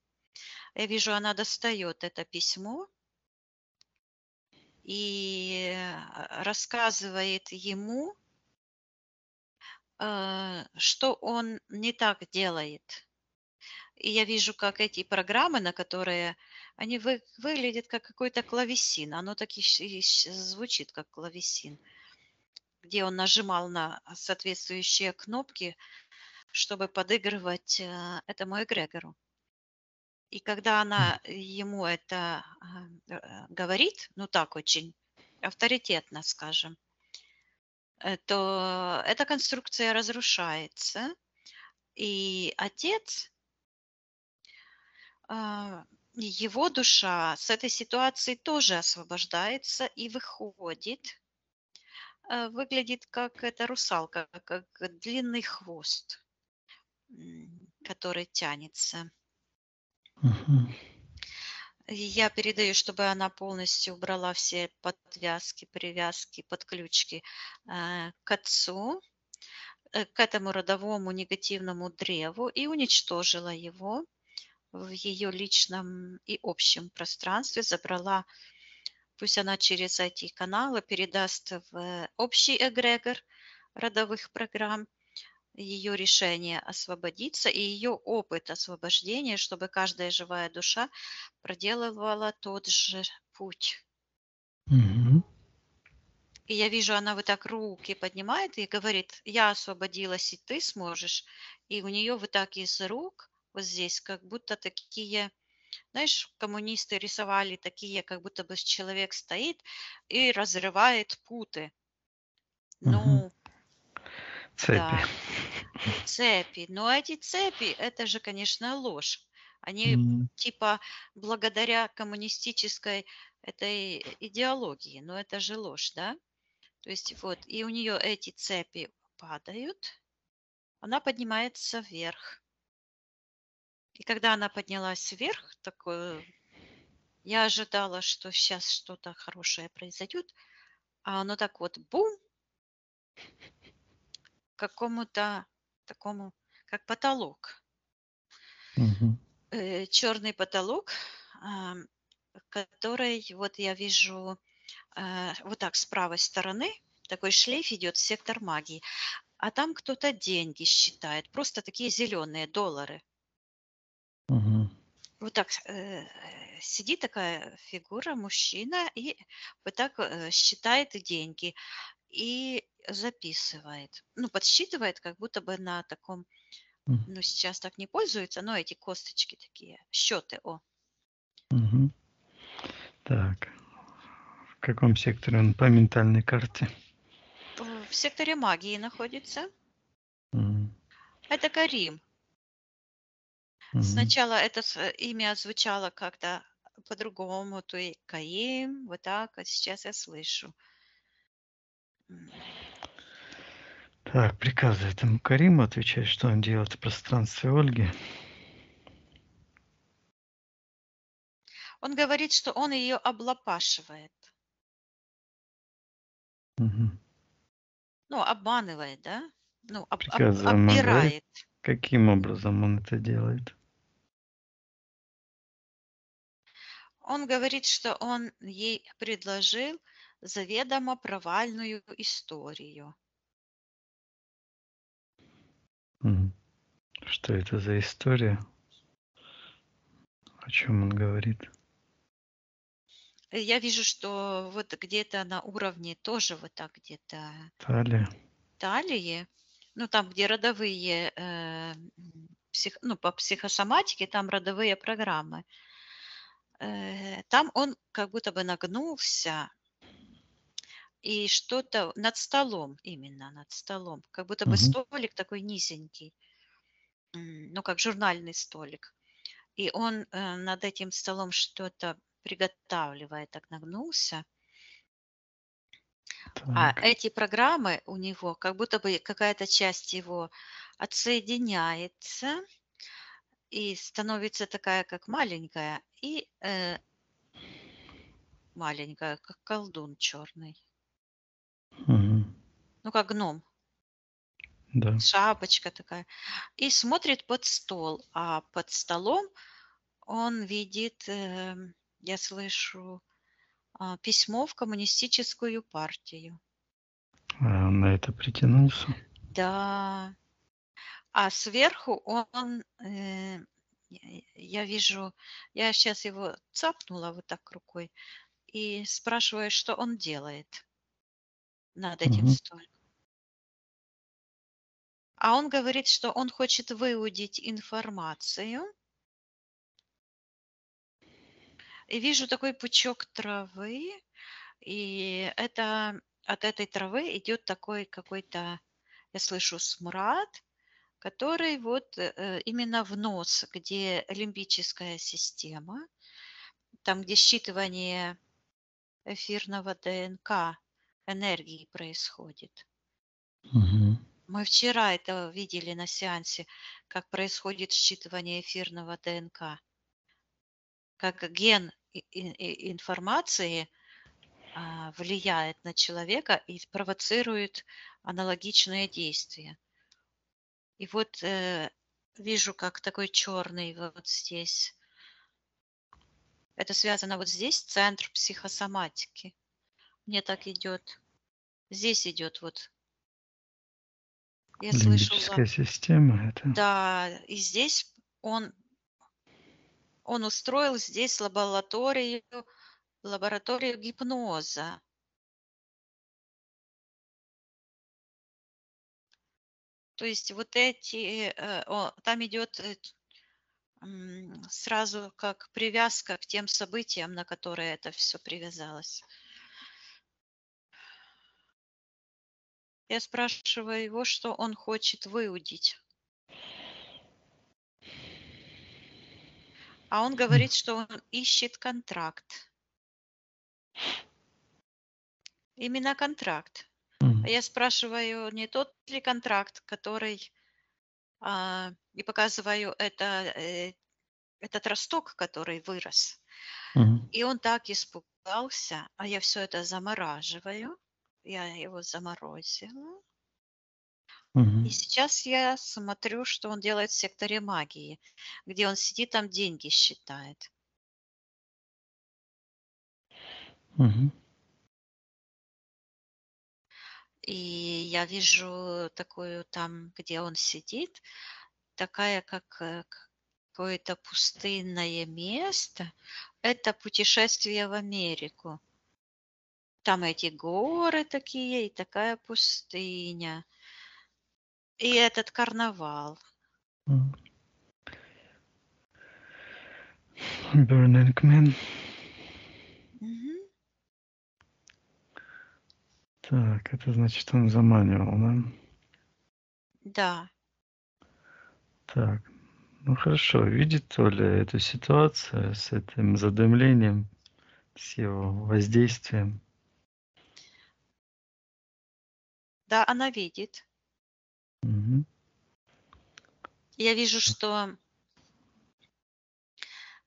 Я вижу, она достает это письмо и рассказывает ему, что он не так делает. И я вижу, как эти программы, на которые они вы, выглядят как какой-то клавесин. Оно так и, и звучит, как клавесин, где он нажимал на соответствующие кнопки, чтобы подыгрывать этому эгрегору. И когда она ему это говорит, ну так очень авторитетно, скажем, то эта конструкция разрушается, и отец... его душа с этой ситуации тоже освобождается и выходит. Выглядит как эта русалка, как длинный хвост, который тянется. Угу. Я передаю, чтобы она полностью убрала все подвязки, привязки, подключки к отцу, к этому родовому негативному древу и уничтожила его в ее личном и общем пространстве, забрала, пусть она через эти каналы передаст в общий эгрегор родовых программ ее решение освободиться и ее опыт освобождения, чтобы каждая живая душа проделывала тот же путь. Mm-hmm. И я вижу, она вот так руки поднимает и говорит, я освободилась, и ты сможешь. И у нее вот так из рук вот здесь, как будто такие, знаешь, коммунисты рисовали такие, как будто бы человек стоит и разрывает путы. Ну, угу. Цепи. Да. Цепи. Но эти цепи, это же, конечно, ложь. Они угу. типа благодаря коммунистической этой идеологии, но это же ложь, да? То есть вот, и у нее эти цепи падают, она поднимается вверх. И когда она поднялась вверх, такое, я ожидала, что сейчас что-то хорошее произойдет, а оно так вот бум, какому-то такому, как потолок. Угу. Э, черный потолок, э, который, вот я вижу, э, вот так с правой стороны, такой шлейф идет, сектор магии, а там кто-то деньги считает, просто такие зеленые доллары. Угу. Вот так э, сидит такая фигура, мужчина, и вот так э, считает деньги и записывает. Ну, подсчитывает, как будто бы на таком, ну, сейчас так не пользуется, но эти косточки такие, счеты, о. Угу. Так, в каком секторе он по ментальной карте? В секторе магии находится. Угу. Это Карим. Сначала это имя звучало как-то по-другому, то и Каим, вот так, а сейчас я слышу. Так, приказы этому Кариму отвечать, что он делает в пространстве Ольги. Он говорит, что он ее облапашивает. Угу. Ну, обманывает, да? Ну, об, об, обирает. Каким образом он это делает? Он говорит, что он ей предложил заведомо провальную историю. Что это за история? О чем он говорит? Я вижу, что вот где-то на уровне тоже вот так где-то... Талия. Талии. Ну, там, где родовые, э, псих, ну, по психосоматике, там родовые программы. Э, там он как будто бы нагнулся и что-то над столом, именно над столом, как будто бы Мгм. столик такой низенький, м, ну как журнальный столик. И он э, над этим столом что-то приготавливает, так нагнулся. А Так. эти программы у него, как будто бы какая-то часть его отсоединяется и становится такая, как маленькая, и э, маленькая, как колдун черный, Мгм. ну как гном, Да. шапочка такая, и смотрит под стол, а под столом он видит, эм, я слышу, а, письмо в коммунистическую партию. А, на это притянулся. Да. А сверху он, э, я я вижу, я сейчас его цапнула вот так рукой и спрашиваю, что он делает над этим Мгм. столиком. А он говорит, что он хочет выудить информацию. И вижу такой пучок травы, и это от этой травы идет такой какой-то, я слышу, смрад, который вот э, э, именно в нос, где лимбическая система, там, где считывание эфирного ДНК энергии происходит. Мгм. Мы вчера это видели на сеансе, как происходит считывание эфирного ДНК, как ген и- и- и информации а, влияет на человека и провоцирует аналогичные действия. И вот э, вижу, как такой черный вот здесь. Это связано вот здесь, центр психосоматики. Мне так идет. Здесь идет вот. Я слышала. Лимбическая система это. Да, и здесь он, он устроил здесь лабораторию, лабораторию гипноза. То есть вот эти, э, о, там идет э, м, сразу как привязка к тем событиям, на которые это все привязалось. Я спрашиваю его, что он хочет выудить. А он М. говорит, что он ищет контракт. Именно контракт. А М. я спрашиваю, не тот ли контракт, который... а, и показываю это, э, этот росток, который вырос. Мгм. И он так испугался, а я все это замораживаю. Я его заморозила. И Мгм. сейчас я смотрю, что он делает в секторе магии, где он сидит, там деньги считает. Мгм. И я вижу такую там, где он сидит, такая как э, к- какое-то пустынное место. Это путешествие в Америку. Там эти горы такие и такая пустыня. И этот карнавал. М. Burning Man. Мгм. Так, это значит, он заманивал, да? Да. Так, ну хорошо, видит Оля эту ситуацию с этим задымлением, с его воздействием. Да, она видит. Мгм. Я вижу, что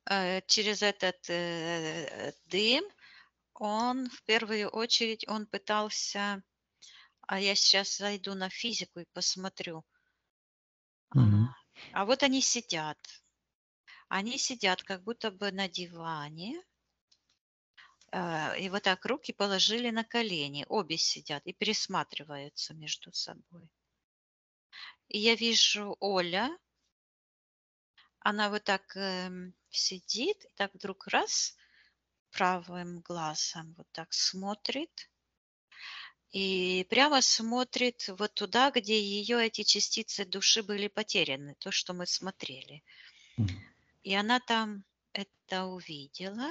э, через этот э, дым он в первую очередь он пытался, а я сейчас зайду на физику и посмотрю. А, Мгм. а вот они сидят. Они сидят как будто бы на диване. э, И вот так руки положили на колени. Обе сидят и пересматриваются между собой. И я вижу Оля. Она вот так эм, сидит, и так вдруг раз правым глазом вот так смотрит. И прямо смотрит вот туда, где ее эти частицы души были потеряны, то, что мы смотрели. М. И она там это увидела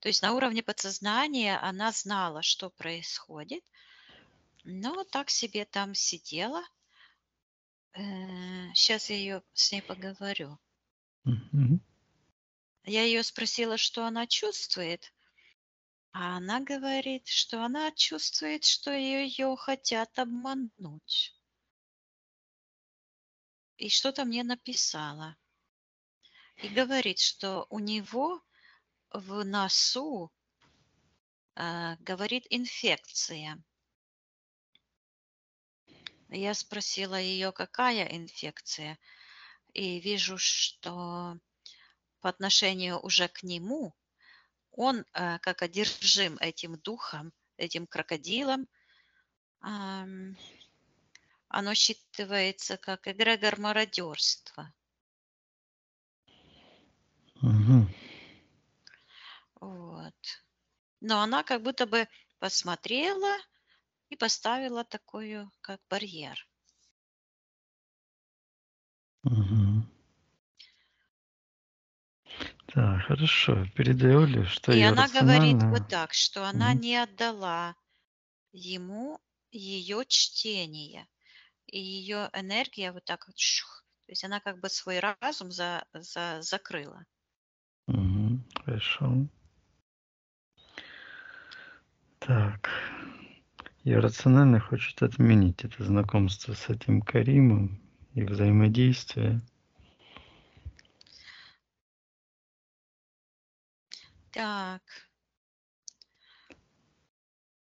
То есть на уровне подсознания она знала, что происходит, но так себе там сидела. Э, Сейчас я ее, с ней поговорю. Мгм. Я ее спросила, что она чувствует, а она говорит, что она чувствует, что ее хотят обмануть. И что-то мне написала. И говорит, что у него в носу, э, говорит, инфекция. Я спросила ее, какая инфекция, и вижу, что по отношению уже к нему он э, как одержим этим духом, этим крокодилом. Ам, Оно считывается как эгрегор мародерства. Мгм. Вот. Но она как будто бы посмотрела и поставила такую, как барьер. Мгм. Так, хорошо. Передаю ли, что И я она говорит вот рационально? так, что она Мгм. не отдала ему ее чтение. И ее энергия вот так вот, шух. То есть она как бы свой разум за, за- закрыла. Мгм. Хорошо. Так. Я рационально хочет отменить это знакомство с этим Каримом и взаимодействие. Так,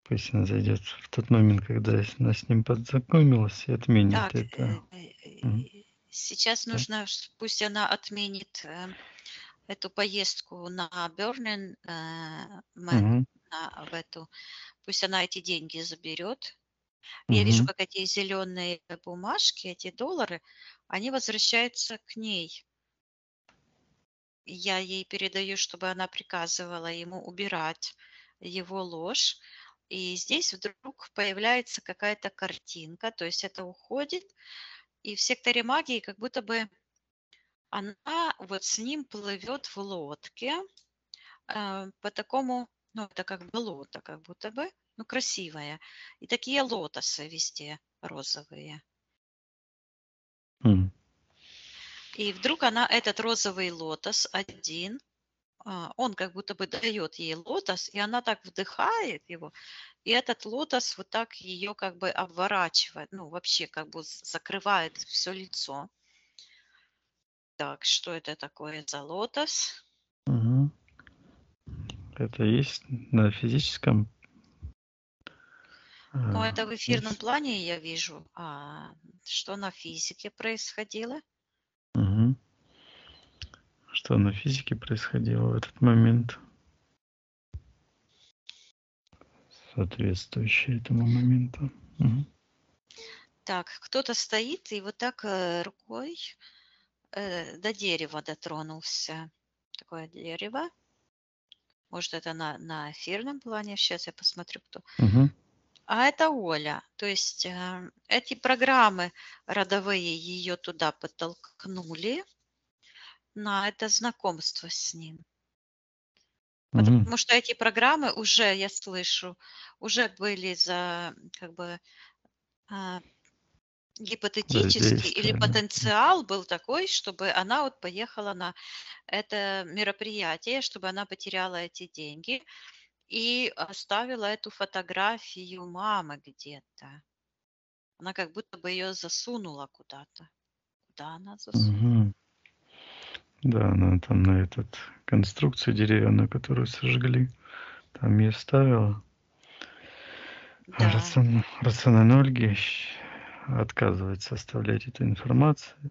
Пусть она зайдет в тот момент, когда с- она с ним подзнакомилась и отменит так, э, это. э, Мгм. э, сейчас Так. нужно, ш- пусть она отменит э, эту поездку на Берлин, э, Мэн, Мгм. на- в эту, пусть она эти деньги заберет. Я вижу, Мгм. как эти зеленые бумажки, эти доллары, они возвращаются к ней. Я ей передаю, чтобы она приказывала ему убирать его ложь. И здесь вдруг появляется какая-то картинка, то есть это уходит. И в секторе магии как будто бы она вот с ним плывет в лодке э, по такому, ну это как болото, как будто бы, ну красивое. И такие лотосы везде розовые. М. И вдруг она этот розовый лотос один, а, он как будто бы дает ей лотос, и она так вдыхает его, и этот лотос вот так ее как бы обворачивает, ну вообще как бы з- закрывает все лицо. Так, что это такое за лотос? Мгм. Это есть на физическом Ну, а, это в эфирном есть. плане я вижу, а, что на физике происходило. Мгм. Что на физике происходило в этот момент, соответствующее этому моменту. Мгм. Так, кто-то стоит и вот так э, рукой э, до дерева дотронулся. Такое дерево. Может, это на, на эфирном плане. Сейчас я посмотрю, кто. Мгм. А это Оля. То есть э, эти программы родовые ее туда подтолкнули на это знакомство с ним. Мгм. Потому что эти программы уже, я слышу, уже были за как бы а, гипотетически или Воздействие, да. потенциал был такой, чтобы она вот поехала на это мероприятие, чтобы она потеряла эти деньги и оставила эту фотографию мамы где-то. Она как будто бы ее засунула куда-то. Куда она засунула? Мгм. Да, она там на этот конструкцию деревянную, которую сожгли, там ее ставила. А Да, рацион- рационально Ольги щ- отказывается оставлять эту информацию,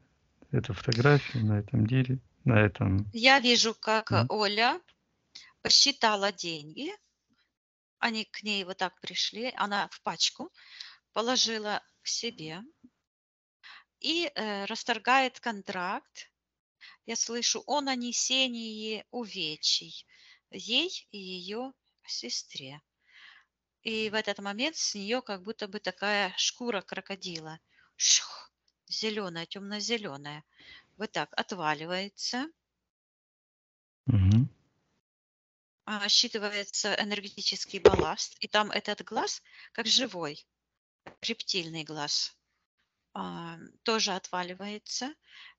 эту фотографию на этом дереве, на этом. я вижу, как э, Мгм. Оля посчитала деньги, они к ней вот так пришли, она в пачку положила к себе и э, расторгает контракт. Я слышу о нанесении увечий ей и ее сестре. И в этот момент с нее как будто бы такая шкура крокодила. Шух, зеленая, темно-зеленая. Вот так отваливается. Мгм. а, считывается энергетический балласт, и там этот глаз, как живой, рептильный глаз, а, тоже отваливается,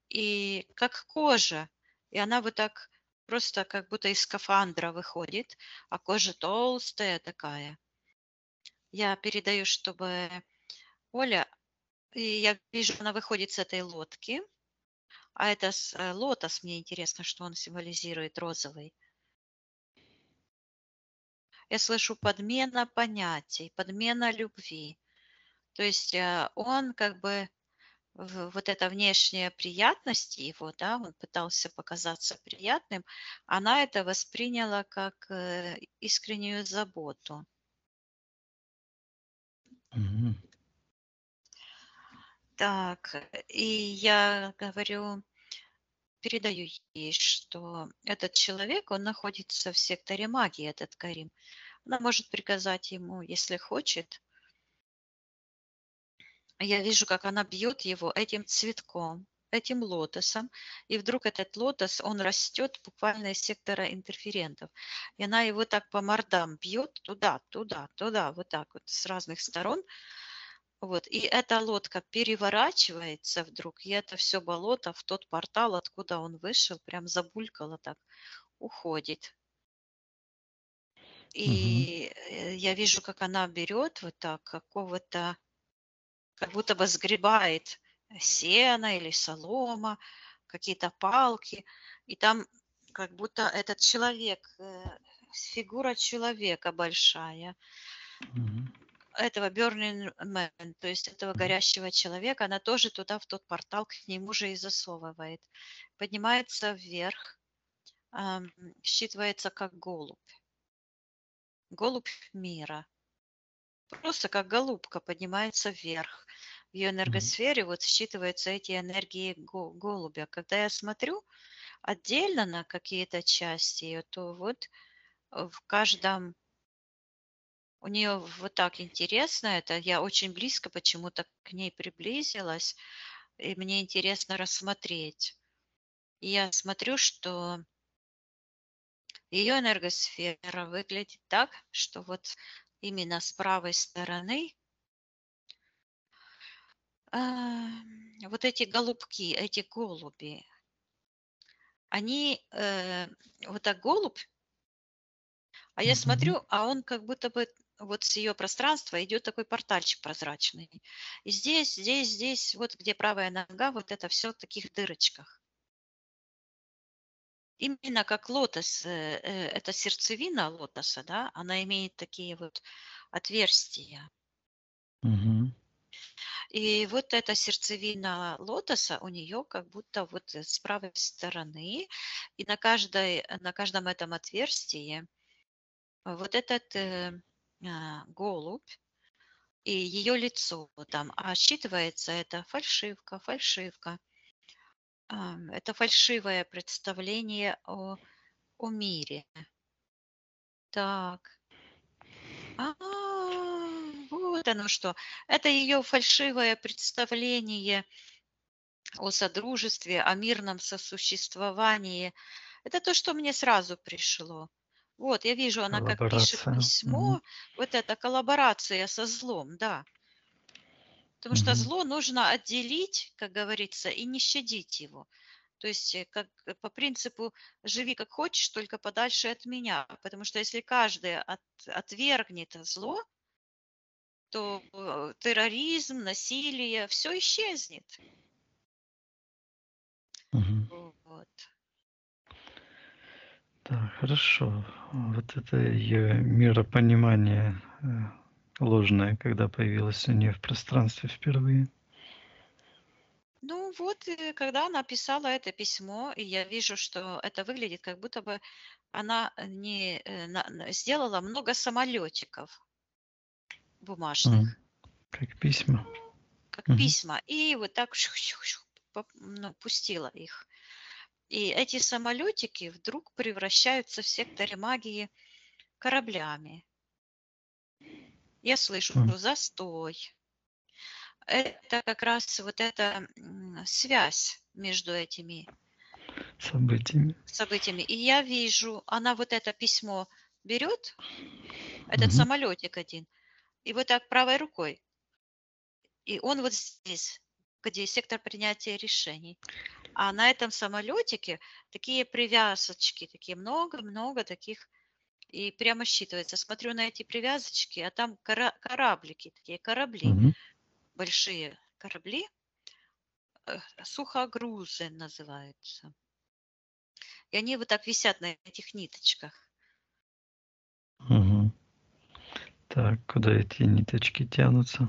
и как кожа, и она вот так просто как будто из скафандра выходит, а кожа толстая такая. Я передаю, чтобы Оля, и я вижу, она выходит с этой лодки, а это лотос, мне интересно, что он символизирует, розовый. Я слышу подмена понятий, подмена любви. То есть он как бы, вот эта внешняя приятность его, да, он пытался показаться приятным, она это восприняла как искреннюю заботу. Mm-hmm. Так, и я говорю, передаю ей, что этот человек, он находится в секторе магии, этот Карим. Она может приказать ему, если хочет. Я вижу, как она бьет его этим цветком, этим лотосом. И вдруг этот лотос, он растет буквально из сектора интерферентов. И она его так по мордам бьет туда, туда, туда, вот так вот с разных сторон. Вот. И эта лодка переворачивается вдруг, и это все болото в тот портал, откуда он вышел, прям забулькало так, уходит. И угу. я вижу, как она берет вот так какого-то, как будто бы сгребает сено или солома, какие-то палки, и там как будто этот человек, фигура человека большая. Угу. Этого Burning Man, то есть этого горящего человека, она тоже туда, в тот портал, к нему же и засовывает. Поднимается вверх, считывается как голубь. Голубь мира. Просто как голубка поднимается вверх. В ее энергосфере вот считываются эти энергии голубя. Когда я смотрю отдельно на какие-то части, то вот в каждом... У нее вот так интересно это. Я очень близко почему-то к ней приблизилась. И мне интересно рассмотреть. И я смотрю, что ее энергосфера выглядит так, что вот именно с правой стороны э, вот эти голубки, эти голуби, они э, вот так голубь, а я смотрю, а он как будто бы вот с ее пространства идет такой портальчик прозрачный. И здесь, здесь, здесь, вот где правая нога, вот это все в таких дырочках. Именно как лотос, это сердцевина лотоса, да, она имеет такие вот отверстия. Угу. И вот эта сердцевина лотоса у нее как будто вот с правой стороны, и на, каждой, на каждом этом отверстии вот этот э, голубь и ее лицо там, а считывается это фальшивка, фальшивка. Э, это фальшивое представление о, о мире. Так. А-а-а, вот оно что. Это ее фальшивое представление о содружестве, о мирном сосуществовании. Это то, что мне сразу пришло. Вот, я вижу, она как пишет письмо, mm-hmm. вот это коллаборация со злом, да. Потому mm-hmm. что зло нужно отделить, как говорится, и не щадить его. То есть как, по принципу «живи как хочешь, только подальше от меня». Потому что если каждый от, отвергнет зло, то терроризм, насилие, все исчезнет. Mm-hmm. Вот. Так, хорошо. Вот это ее миропонимание ложное, когда появилось у нее в пространстве впервые. Ну вот, когда она писала это письмо, и я вижу, что это выглядит, как будто бы она не сделала много самолетиков бумажных. Как письма. Как угу. письма. И вот так ну, пустила их. И эти самолетики вдруг превращаются в секторе магии кораблями. Я слышу, что застой. Это как раз вот эта связь между этими событиями. событиями. И я вижу, она вот это письмо берет этот самолетик один, и вот так правой рукой. И он вот здесь, где сектор принятия решений. А на этом самолетике такие привязочки, такие много-много таких, и прямо считывается. Смотрю на эти привязочки, а там кора- кораблики, такие корабли, угу. большие корабли, сухогрузы называются. И они вот так висят на этих ниточках. Угу. Так, куда эти ниточки тянутся?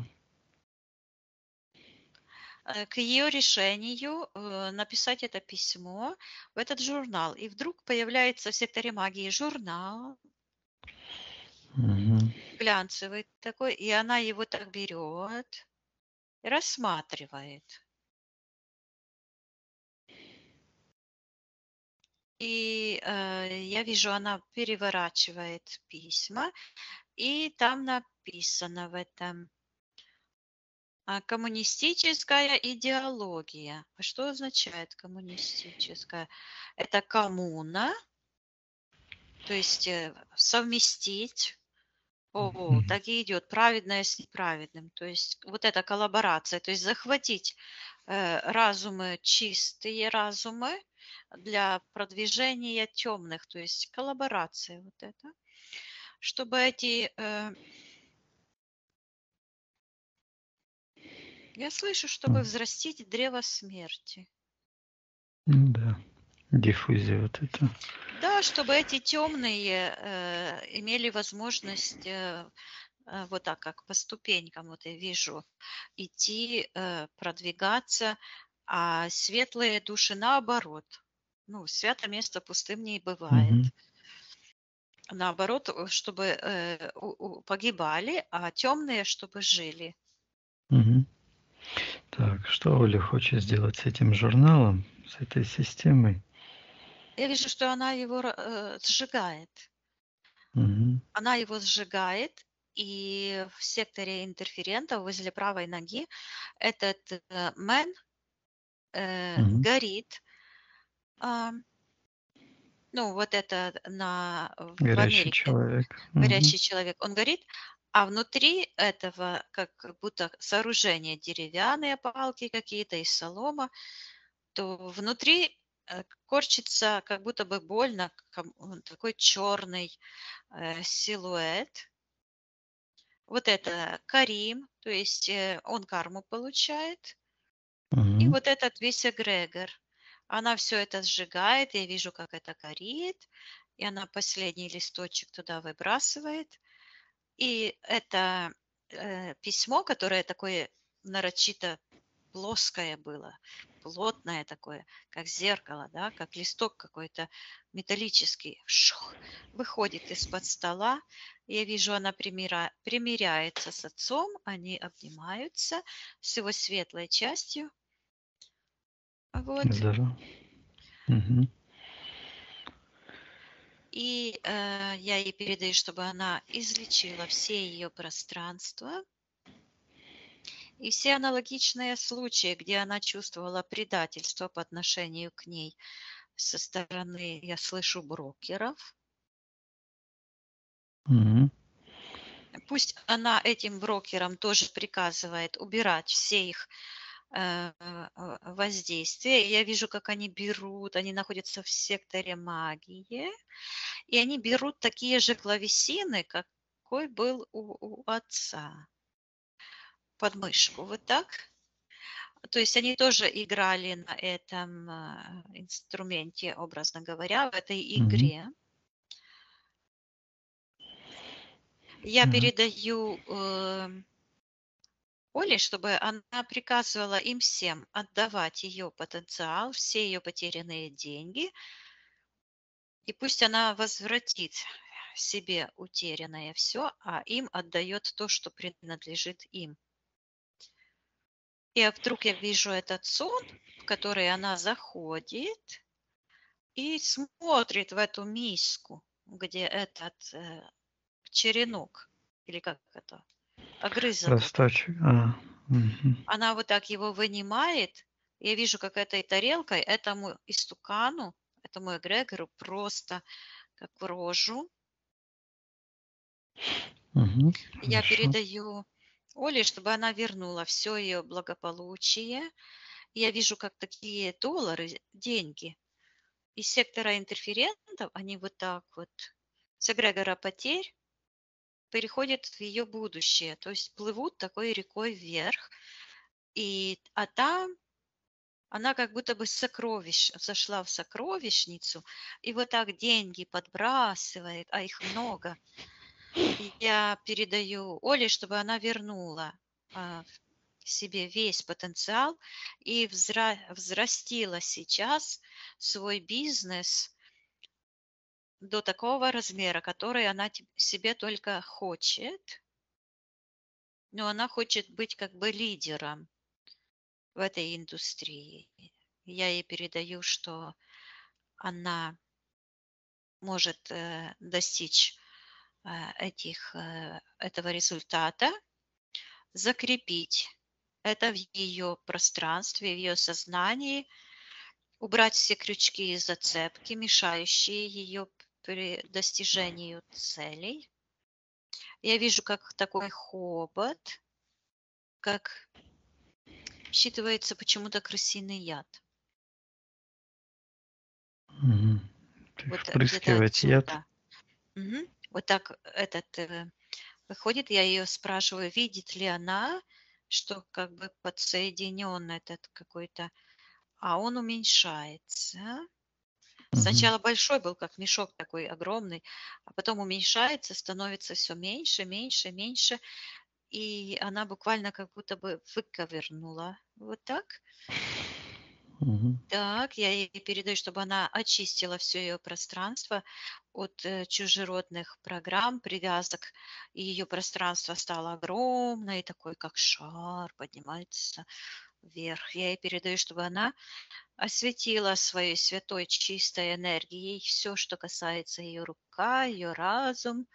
К ее решению написать это письмо в этот журнал. И вдруг появляется в секторе магии журнал, угу. глянцевый такой, и она его так берет и рассматривает. И э, я вижу, она переворачивает письма, и там написано в этом коммунистическая идеология. Что означает коммунистическая? Это коммуна, то есть совместить. Ого, так и идет праведное с неправедным. То есть вот эта коллаборация, то есть захватить э, разумы, чистые разумы для продвижения темных, то есть коллаборация вот это, чтобы эти... Э, Я слышу, чтобы взрастить древо смерти. Да, диффузия вот это. Да, чтобы эти темные э, имели возможность э, э, вот так, как по ступенькам, вот я вижу, идти, э, продвигаться, а светлые души наоборот. Ну, свято место пустым не бывает. Угу. Наоборот, чтобы э, у, у, погибали, а темные, чтобы жили. Угу. Так, что Оля хочет сделать с этим журналом, с этой системой? Я вижу, что она его э, сжигает. Угу. Она его сжигает, и в секторе интерферентов возле правой ноги этот э, мэн э, угу. горит. Э, ну, вот это на... Горящий Америке. человек. Горящий угу. человек. Он горит. А внутри этого как будто сооружение, деревянные палки какие-то и солома, то внутри корчится как будто бы больно такой черный силуэт. Вот это Карим, то есть он карму получает. Угу. И вот этот весь эгрегор. Она все это сжигает, я вижу, как это горит. И она последний листочек туда выбрасывает. И это э, письмо, которое такое нарочито плоское было, плотное такое, как зеркало, да, как листок какой-то металлический, шух, выходит из-под стола. Я вижу, она примира, примиряется с отцом, они обнимаются с его светлой частью. Вот. Здорово. Угу. И э, я ей передаю, чтобы она излечила все ее пространства и все аналогичные случаи, где она чувствовала предательство по отношению к ней со стороны, я слышу, брокеров. Mm-hmm. Пусть она этим брокерам тоже приказывает убирать все их э, воздействия. Я вижу, как они берут, они находятся в секторе магии. И они берут такие же клавесины, какой был у, у отца. Подмышку, вот так. То есть они тоже играли на этом инструменте, образно говоря, в этой игре. Mm-hmm. Я mm-hmm. передаю э, Оле, чтобы она приказывала им всем отдавать ее потенциал, все ее потерянные деньги. И пусть она возвратит себе утерянное все, а им отдает то, что принадлежит им. И вдруг я вижу этот сон, в который она заходит и смотрит в эту миску, где этот э, черенок, или как это, огрызок. Расточек. А, угу. Она вот так его вынимает. Я вижу, как этой тарелкой этому истукану, этому эгрегору просто как в рожу. Мгм. Я Хорошо. передаю Оле, чтобы она вернула все ее благополучие. Я вижу, как такие доллары, деньги из сектора интерферентов, они вот так вот с эгрегора потерь переходят в ее будущее, то есть плывут такой рекой вверх, и, а там она как будто бы сокровищ, зашла в сокровищницу, и вот так деньги подбрасывает, а их много. И я передаю Оле, чтобы она вернула а, себе весь потенциал и взра- взрастила сейчас свой бизнес до такого размера, который она те- себе только хочет, но она хочет быть как бы лидером в этой индустрии. Я ей передаю, что она может э, достичь э, этих, э, этого результата, закрепить это в ее пространстве, в ее сознании, убрать все крючки и зацепки, мешающие ее при достижению целей. Я вижу, как такой хобот, как считывается почему-то крысиный яд. Мгм. То есть Вот э, где-то впрыскивать яд. отсюда. Мгм. Вот так этот э, выходит, я ее спрашиваю, видит ли она, что как бы подсоединен этот какой-то, а он уменьшается. Мгм. Сначала большой был, как мешок такой огромный, а потом уменьшается, становится все меньше, меньше, меньше. И она буквально как будто бы выковырнула. Вот так. Мгм. Так, я ей передаю, чтобы она очистила все ее пространство от э, чужеродных программ, привязок. И ее пространство стало огромное, и такое, как шар, поднимается вверх. Я ей передаю, чтобы она осветила своей святой чистой энергией все, что касается ее рука, ее разум.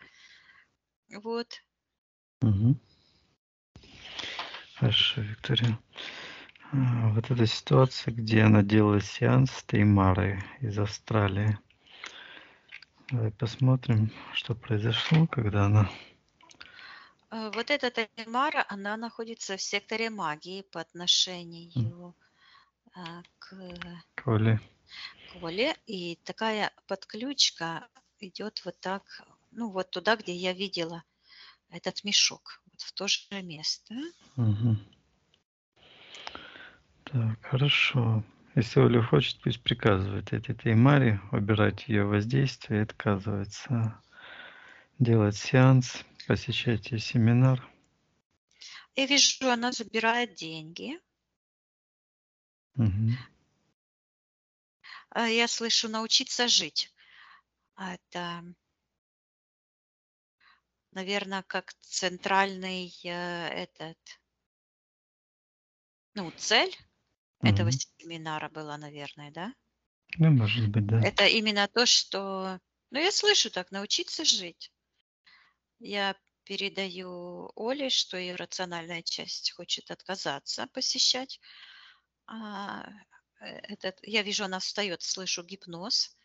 Вот. Мгм. Хорошо, Виктория. А, Вот эта ситуация, где она делала сеанс с Теймарой из Австралии. Давай посмотрим, что произошло, когда она... Э, Вот эта Таймара, она находится в секторе магии по М, отношению а, к Коли. Коле. И такая подключка идет вот так, ну вот туда, где я видела этот мешок, вот в то же место. Мгм. Так, хорошо. Если Оля хочет, пусть приказывает этой Теймаре убирать ее воздействие и отказывается делать сеанс, посещать ее семинар. Я вижу, она забирает деньги. Мгм. А Я слышу научиться жить. А Это наверное, как центральный э, этот, ну, цель этого Мгм. семинара была, наверное, да? Ну, может быть, да. Это именно то, что, ну, я слышу так, научиться жить. Я передаю Оле, что ее рациональная часть хочет отказаться посещать. а, э, этот, я вижу, она встает, слышу гипноз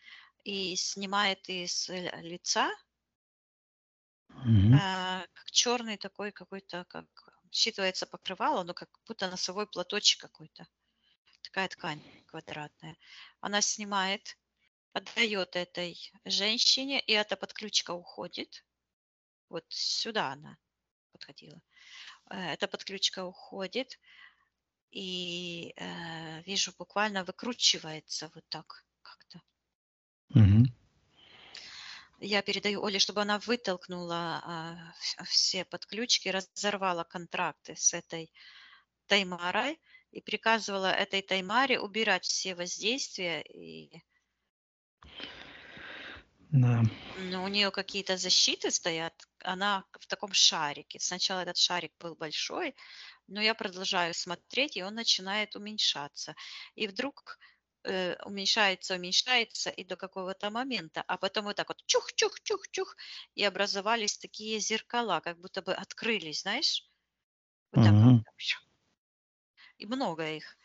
и снимает из э, лица Мгм. а, как черный такой какой-то, как считывается покрывало, но как будто носовой платочек какой-то. Такая ткань квадратная. Она снимает, отдает этой женщине, и эта подключка уходит. Вот сюда она подходила. Э, Эта подключка уходит, и э, вижу, буквально выкручивается вот так как-то. Мгм. Я передаю Оле, чтобы она вытолкнула а, вс- все подключки, разорвала контракты с этой Таймарой и приказывала этой Таймаре убирать все воздействия. И, Да. ну, у нее какие-то защиты стоят, она в таком шарике. Сначала этот шарик был большой, но я продолжаю смотреть, и он начинает уменьшаться. И вдруг э, уменьшается, уменьшается, и до какого-то момента. А потом вот так вот чух-чух-чух-чух, и образовались такие зеркала, как будто бы открылись, знаешь, вот так вот. Мгм. И много их.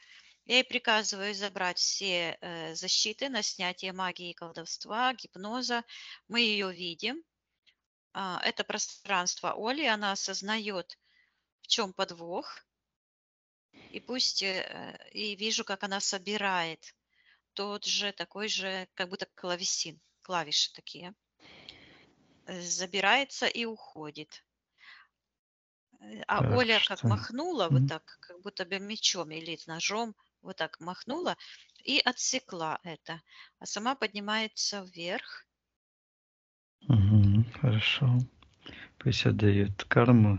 Я ей приказываю забрать все э, защиты на снятие магии и колдовства, гипноза. Мы ее видим. А, Это пространство Оли, она осознает, в чем подвох, и пусть э, и вижу, как она собирает тот же, такой же, как будто клавесин, клавиши такие, э, забирается и уходит. Э, А Так, Оля как что... махнула вот Мгм. так, как будто бы мечом или ножом, вот так махнула и отсекла это. А сама поднимается вверх. Мгм. Хорошо. Пусть отдает карму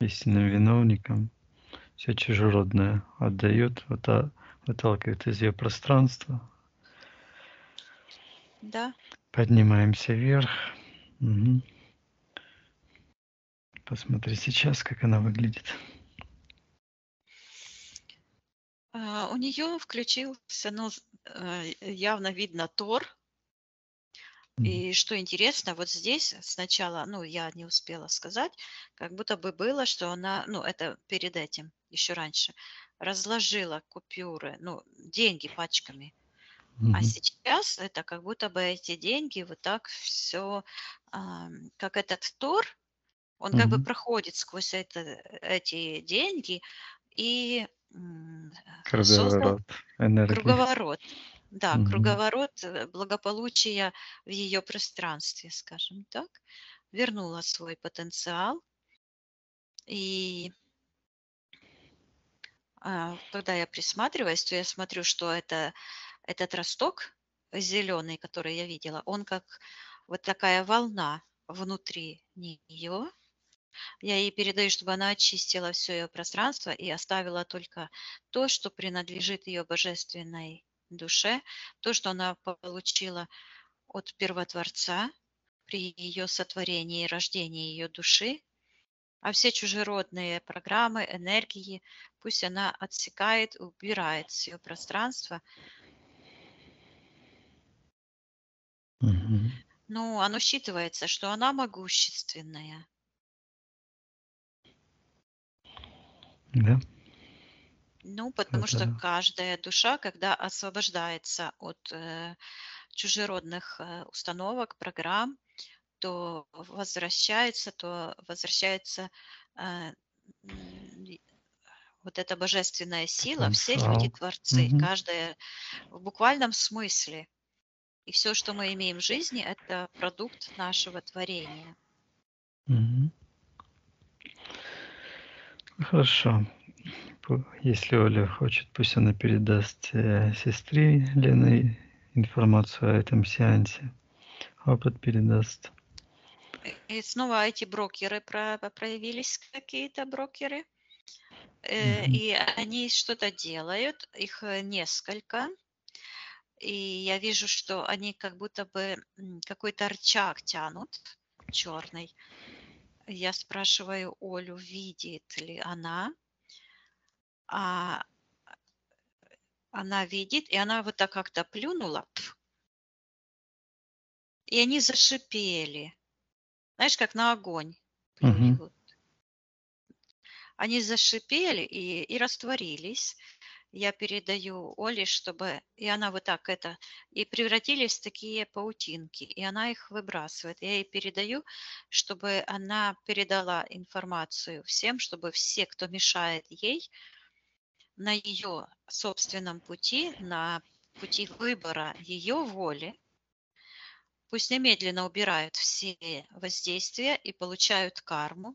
истинным виновникам. Все чужеродное отдает, выта- выталкивает из ее пространства. Да, Поднимаемся вверх. Мгм. Посмотри сейчас, как она выглядит. А, у нее включился, ну, з- э, явно видно Тор. Мгм. И что интересно, вот здесь сначала, ну, я не успела сказать, как будто бы было, что она, ну, это перед этим, еще раньше, разложила купюры, ну, деньги пачками. А Мгм. сейчас это как будто бы эти деньги вот так все, как этот Тор, он как бы Мгм. проходит сквозь это, эти деньги и м, создал Круговорот энергии. круговорот. Да, Мгм. круговорот э, благополучия в ее пространстве, скажем так. Вернула свой потенциал. И а, когда я присматриваюсь, то я смотрю, что это, этот росток зеленый, который я видела, он как вот такая волна внутри нее. Я ей передаю, чтобы она очистила все ее пространство и оставила только то, что принадлежит ее божественной душе, то, что она получила от Первотворца при ее сотворении и рождении ее души, а все чужеродные программы, энергии пусть она отсекает, убирает с ее пространства. Мгм. Ну, оно считывается, что она могущественная. Да, Ну, потому что это каждая душа, когда освобождается от э, чужеродных э, установок, программ, то возвращается, то возвращается э, м, и вот эта божественная сила. Все люди потенциал. творцы, Мгм. каждая в буквальном смысле. И все, что мы имеем в жизни, это продукт нашего творения. Мгм. Хорошо. Пу- Если Оля хочет, пусть она передаст э, сестре Лены информацию о этом сеансе. Опыт передаст. И и снова эти брокеры про- проявились, какие-то брокеры. Э, Мгм. И они что-то делают, их э, несколько. И я вижу, что они как будто бы м, какой-то рычаг тянут черный. Я спрашиваю Олю, видит ли она. А она видит, и она вот так как-то плюнула, пф, и они зашипели. Знаешь, как на огонь Мгм. плюют. Они зашипели и, и растворились. Я передаю Оле, чтобы... И она вот так это... И превратились в такие паутинки. И она их выбрасывает. Я ей передаю, чтобы она передала информацию всем, чтобы все, кто мешает ей, на ее собственном пути, на пути выбора ее воли, пусть немедленно убирают все воздействия и получают карму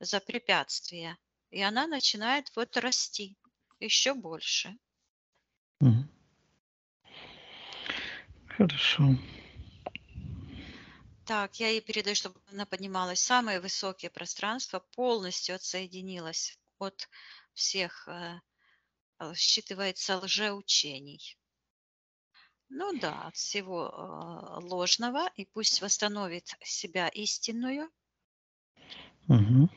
за препятствия. И она начинает вот расти еще больше. Мгм. Хорошо. Так, я ей передаю, чтобы она поднималась в самые высокие пространства, полностью отсоединилась от всех, э, э, считывается, лжеучений. Ну да, от всего э, ложного, и пусть восстановит себя истинную. Мгм.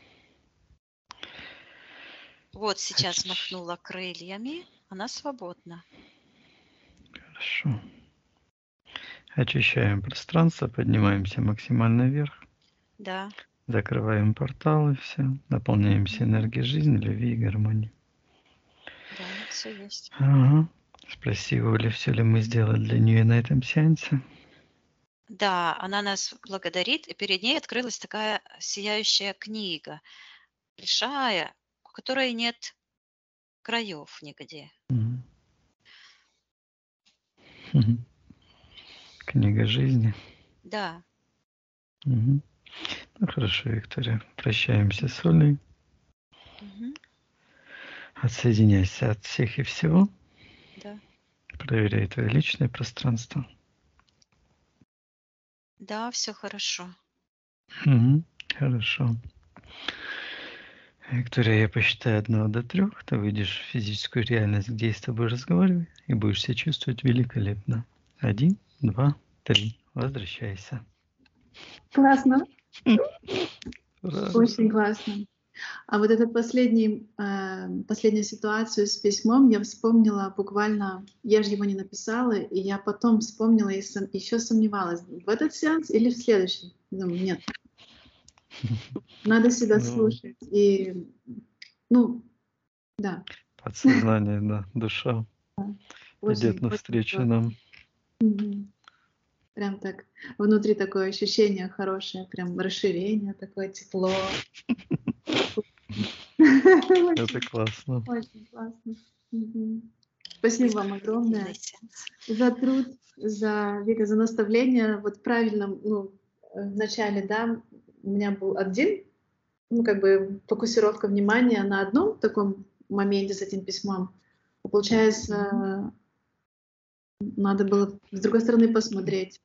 Вот сейчас Хоч- махнула крыльями, она свободна. Хорошо. Очищаем пространство, поднимаемся максимально вверх, Да. закрываем порталы все, наполняемся Мгм. энергией жизни, любви и гармонии. Да, все есть. Ага. Спроси у Оли, все ли мы сделали для нее на этом сеансе. Да, она нас благодарит, и перед ней открылась такая сияющая книга, большая, у которой нет краев нигде. Мгм. Мгм. Книга жизни. Да, Мгм. Ну, хорошо, Виктория. Прощаемся с Олей. Мгм. Отсоединяйся от всех и всего. да, Проверяй твое личное пространство. да, все хорошо. Мгм. Хорошо. Виктория, я посчитаю одного до трех, ты выйдешь в физическую реальность, где я с тобой разговариваю, и будешь себя чувствовать великолепно. Один, два, три. Возвращайся. Классно, Ура. очень классно. А вот эту последнюю ситуацию с письмом я вспомнила буквально, я же его не написала, и я потом вспомнила и сом- еще сомневалась, в этот сеанс или в следующий. Думаю, нет, надо себя Ну. слушать. И, ну, да, Подсознание, да, душа очень идет навстречу классно. нам. Мгм. Прям так, внутри такое ощущение хорошее, прям расширение, такое тепло. Это классно. Очень классно. Мгм. Спасибо вам огромное Делайся. за труд, за, Вика, за наставление. Вот правильно, ну, э, в начале, да, у меня был один, ну, как бы фокусировка внимания на одном таком моменте с этим письмом. А получается, э, надо было с другой стороны посмотреть.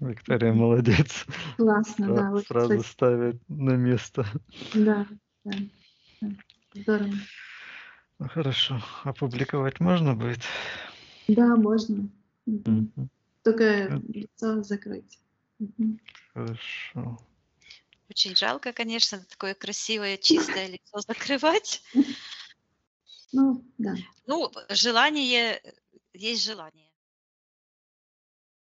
Виктория молодец. Классно, да. Сра- вот, Сразу кстати, ставит на место. да, да, да. Здорово. Ну, хорошо. Опубликовать можно будет? Да, можно. Мгм. Мгм. Только лицо закрыть. Мгм. Хорошо. Очень жалко, конечно, такое красивое, чистое лицо закрывать. Ну, да. Ну, желание, есть желание.